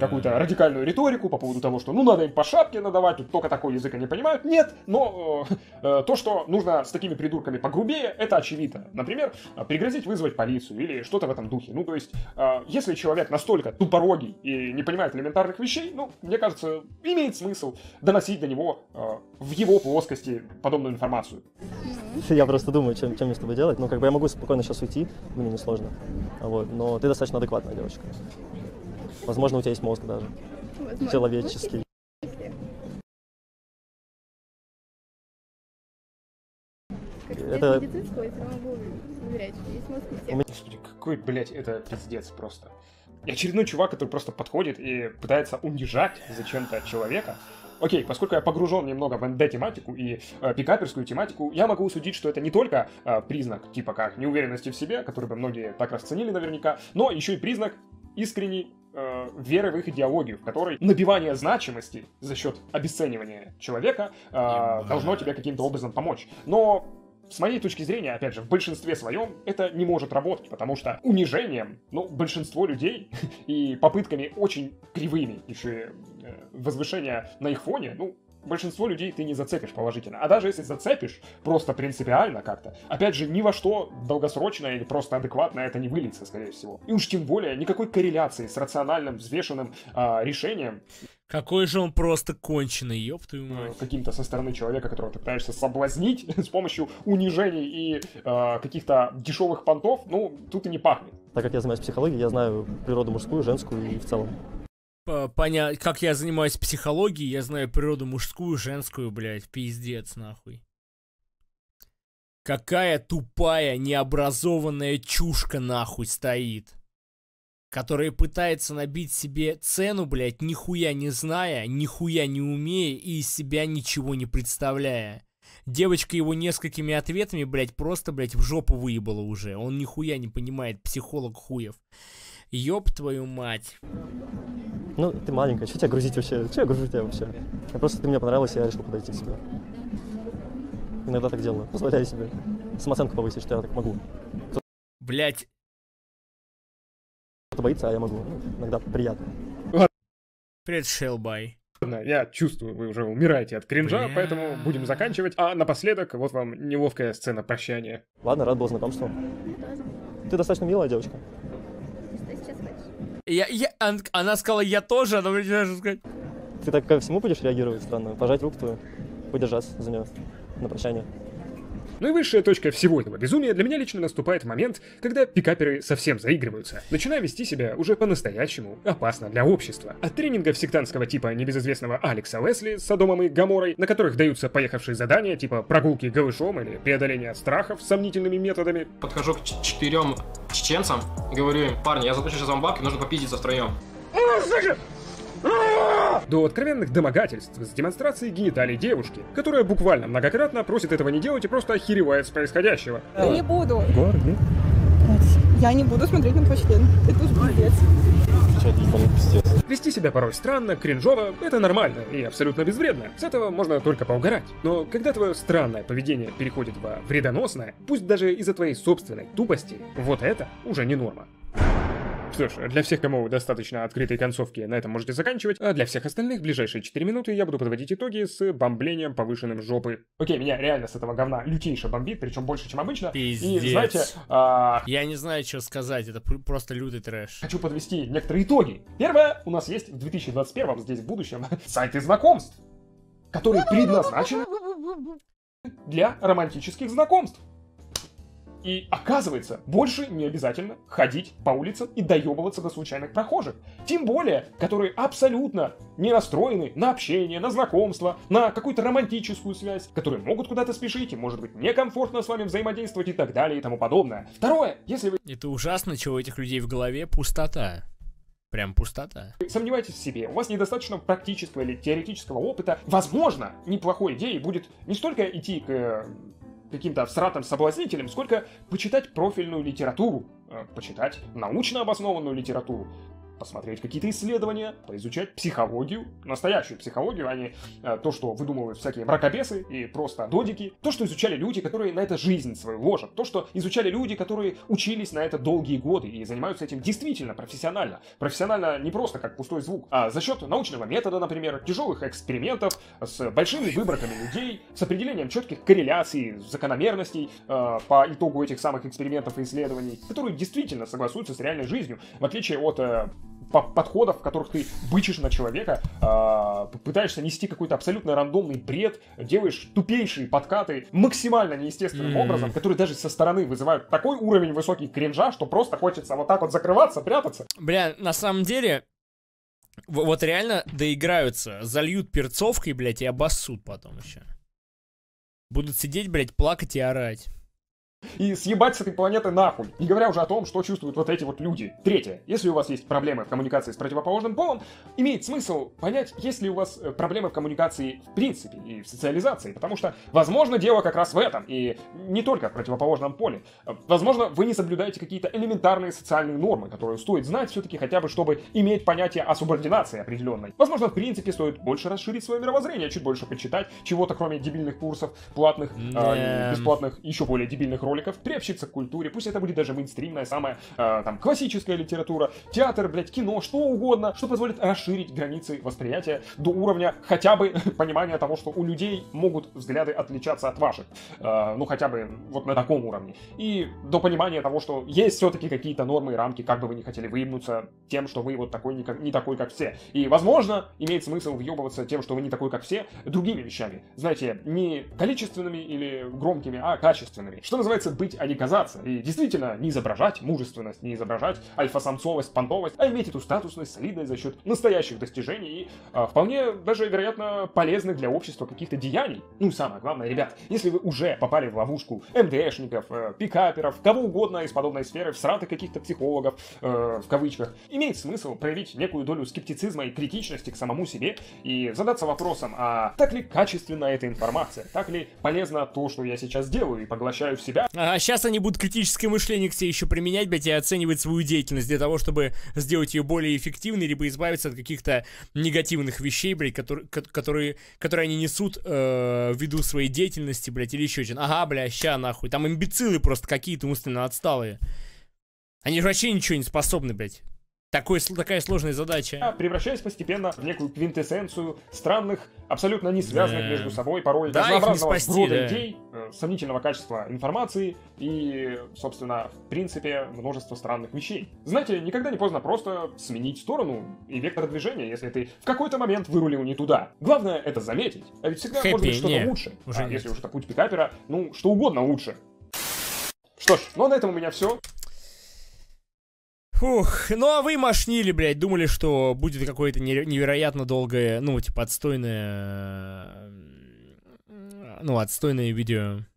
какую-то радикальную риторику по поводу того, что ну надо им по шапке надавать, тут только такой язык они понимают. Нет, но э, то, что нужно с такими придурками погрубее, это очевидно. Например, пригрозить вызвать полицию или что-то в этом духе. Ну, то есть, э, если человек настолько тупорогий и не понимает элементарных вещей, ну, мне кажется, имеет смысл доносить до него э, в его плоскости подобную информацию. Я просто думаю, чем, чем мне с тобой делать. Ну, как бы я могу спокойно сейчас уйти, мне не сложно. Вот. Но ты достаточно адекватная девочка. Возможно, у тебя есть мозг даже. Возможно. Человеческий. Это... Господи, какой, блядь, это пиздец просто. И очередной чувак, который просто подходит и пытается унижать зачем-то человека. Окей, поскольку я погружен немного в эн дэ-тематику и э, пикаперскую тематику, я могу судить, что это не только э, признак типа как неуверенности в себе, который бы многие так расценили наверняка, но еще и признак искренней э, веры в их идеологию, в которой набивание значимости за счет обесценивания человека э, должно тебе каким-то образом помочь. Но... С моей точки зрения, опять же, в большинстве своем это не может работать, потому что унижением, ну, большинство людей и попытками очень кривыми еще и э, возвышения на их фоне, ну, большинство людей ты не зацепишь положительно. А даже если зацепишь, просто принципиально как-то, опять же, ни во что долгосрочно или просто адекватно это не выльется, скорее всего. И уж тем более никакой корреляции с рациональным, взвешенным э, решением. Какой же он просто конченый, ёб твою мать. Каким-то со стороны человека, которого ты пытаешься соблазнить с помощью унижений и э, каких-то дешевых понтов, ну, тут и не пахнет. Так как я занимаюсь психологией, я знаю природу мужскую, женскую и в целом. Понятно, как я занимаюсь психологией, я знаю природу мужскую, женскую, блядь, пиздец, нахуй. Какая тупая, необразованная чушка, нахуй, стоит. Которая пытается набить себе цену, блядь, нихуя не зная, нихуя не умея и из себя ничего не представляя. Девочка его несколькими ответами, блядь, просто, блядь, в жопу выебала уже. Он нихуя не понимает, психолог хуев. Ёб твою мать. Ну, ты маленькая, что тебя грузить вообще? Что я гружу тебя вообще? Я просто, ты мне понравилась, я решил подойти к тебе. Иногда так делаю, позволяю себе самооценку повысить, что я так могу. Блядь. Боится, а я могу. Иногда приятно. Привет, Шелбай. Я чувствую, вы уже умираете от кринжа, Бля... поэтому будем заканчивать. А напоследок, вот вам неловкая сцена прощания. Ладно, рад был знакомству. Ты достаточно милая девочка. Что сейчас хочешь? Я, я, он, она сказала, я тоже, она мне даже сказать. Ты так ко всему будешь реагировать странно? Пожать руку твою, подержаться за нее на прощание. Ну и высшая точка всего этого безумия для меня лично наступает момент, когда пикаперы совсем заигрываются, начиная вести себя уже по-настоящему опасно для общества. От тренингов сектантского типа небезызвестного Алекса Лесли с Содомом и Гаморой, на которых даются поехавшие задания типа прогулки голышом или преодоления страхов сомнительными методами. Подхожу к четырем чеченцам, говорю им: парни, я заплачу сейчас вам бабки, нужно попиздиться втроем. До откровенных домогательств с демонстрацией гениталий девушки, которая буквально многократно просит этого не делать и просто охеревает с происходящего. Не буду. Гордый. Я не буду смотреть на твой член. Это уж пиздец. Вести себя порой странно, кринжово, это нормально и абсолютно безвредно. С этого можно только поугарать. Но когда твое странное поведение переходит во вредоносное, пусть даже из-за твоей собственной тупости, вот это уже не норма. Что ж, для всех, кому достаточно открытой концовки, на этом можете заканчивать, а для всех остальных в ближайшие четыре минуты я буду подводить итоги с бомблением повышенным жопы. Окей, меня реально с этого говна лютейше бомбит, причем больше, чем обычно. Пиздец. И, знаете, а... я не знаю, что сказать, это просто лютый трэш. Хочу подвести некоторые итоги. Первое, у нас есть в две тысячи двадцать первом, здесь в будущем, сайты знакомств, которые предназначены для романтических знакомств. И оказывается, больше не обязательно ходить по улицам и доебываться до случайных прохожих. Тем более, которые абсолютно не настроены на общение, на знакомство, на какую-то романтическую связь, которые могут куда-то спешить и, может быть, некомфортно с вами взаимодействовать и так далее и тому подобное. Второе, если вы... Это ужасно, чего у этих людей в голове пустота. Прям пустота. Сомневайтесь в себе, у вас недостаточно практического или теоретического опыта. Возможно, неплохой идеей будет не столько идти к... Э... каким-то обсратым соблазнителем, сколько почитать профильную литературу, э, почитать научно обоснованную литературу, посмотреть какие-то исследования, поизучать психологию, настоящую психологию, а не э, то, что выдумывают всякие мракобесы и просто додики, то, что изучали люди, которые на это жизнь свою ложат, то, что изучали люди, которые учились на это долгие годы и занимаются этим действительно профессионально. Профессионально не просто как пустой звук, а за счет научного метода, например, тяжелых экспериментов с большими выборками людей, с определением четких корреляций, закономерностей э, по итогу этих самых экспериментов и исследований, которые действительно согласуются с реальной жизнью, в отличие от... Э, подходов, в которых ты бычишь на человека, э, пытаешься нести какой-то абсолютно рандомный бред, делаешь тупейшие подкаты максимально неестественным mm-hmm. образом, которые даже со стороны вызывают такой уровень высокий кринжа, что просто хочется вот так вот закрываться, прятаться. Бля, на самом деле, вот реально доиграются, зальют перцовкой, блядь, и обоссут потом еще. Будут сидеть, блядь, плакать и орать. И съебать с этой планеты нахуй. Не говоря уже о том, что чувствуют вот эти вот люди. Третье. Если у вас есть проблемы в коммуникации с противоположным полом, имеет смысл понять, есть ли у вас проблемы в коммуникации в принципе и в социализации. Потому что, возможно, дело как раз в этом. И не только в противоположном поле. Возможно, вы не соблюдаете какие-то элементарные социальные нормы, которые стоит знать все-таки хотя бы, чтобы иметь понятие о субординации определенной. Возможно, в принципе, стоит больше расширить свое мировоззрение, чуть больше почитать чего-то, кроме дебильных курсов, платных, э, бесплатных, еще более дебильных роликов. Приобщиться к культуре, пусть это будет даже мейнстримная, самая э, там классическая литература, театр, блять, кино, что угодно, что позволит расширить границы восприятия до уровня хотя бы понимания того, что у людей могут взгляды отличаться от ваших, э, ну хотя бы вот на таком уровне, и до понимания того, что есть все-таки какие-то нормы и рамки, как бы вы ни хотели выебнуться тем, что вы вот такой, не, как, не такой, как все, и, возможно, имеет смысл въебываться тем, что вы не такой, как все, другими вещами, знаете, не количественными или громкими, а качественными, что называется быть, а не казаться. И действительно, не изображать мужественность, не изображать альфа-самцовость, понтовость, а иметь эту статусность, солидность за счет настоящих достижений и а, вполне даже, вероятно, полезных для общества каких-то деяний. Ну и самое главное, ребят, если вы уже попали в ловушку МДшников, э, пикаперов, кого угодно из подобной сферы, в сраты каких-то психологов, э, в кавычках, имеет смысл проявить некую долю скептицизма и критичности к самому себе и задаться вопросом, а так ли качественна эта информация, так ли полезно то, что я сейчас делаю и поглощаю в себя. А сейчас они будут критическое мышление к себе еще применять, блядь, и оценивать свою деятельность для того, чтобы сделать ее более эффективной, либо избавиться от каких-то негативных вещей, блядь, которые, которые, которые они несут э, ввиду своей деятельности, блядь, или еще что-то. Ага, бля, ща нахуй. Там имбецилы просто какие-то умственно отсталые. Они же вообще ничего не способны, блядь. Такой, такая сложная задача. Превращаясь постепенно в некую квинтэссенцию странных, абсолютно не связанных да. между собой, порой да, разнообразного рода да. идей, э, сомнительного качества информации и, собственно, в принципе, множество странных вещей. Знаете, никогда не поздно просто сменить сторону и вектор движения, если ты в какой-то момент вырулил не туда. Главное это заметить. А ведь всегда Хэппи, может быть что-то лучше. Уже а если уж это путь пикапера, ну, что угодно лучше. Что ж, ну а на этом у меня все. Фух, ну а вы мошнили, блядь, думали, что будет какое-то невероятно долгое, ну, типа, отстойное, ну, отстойное видео.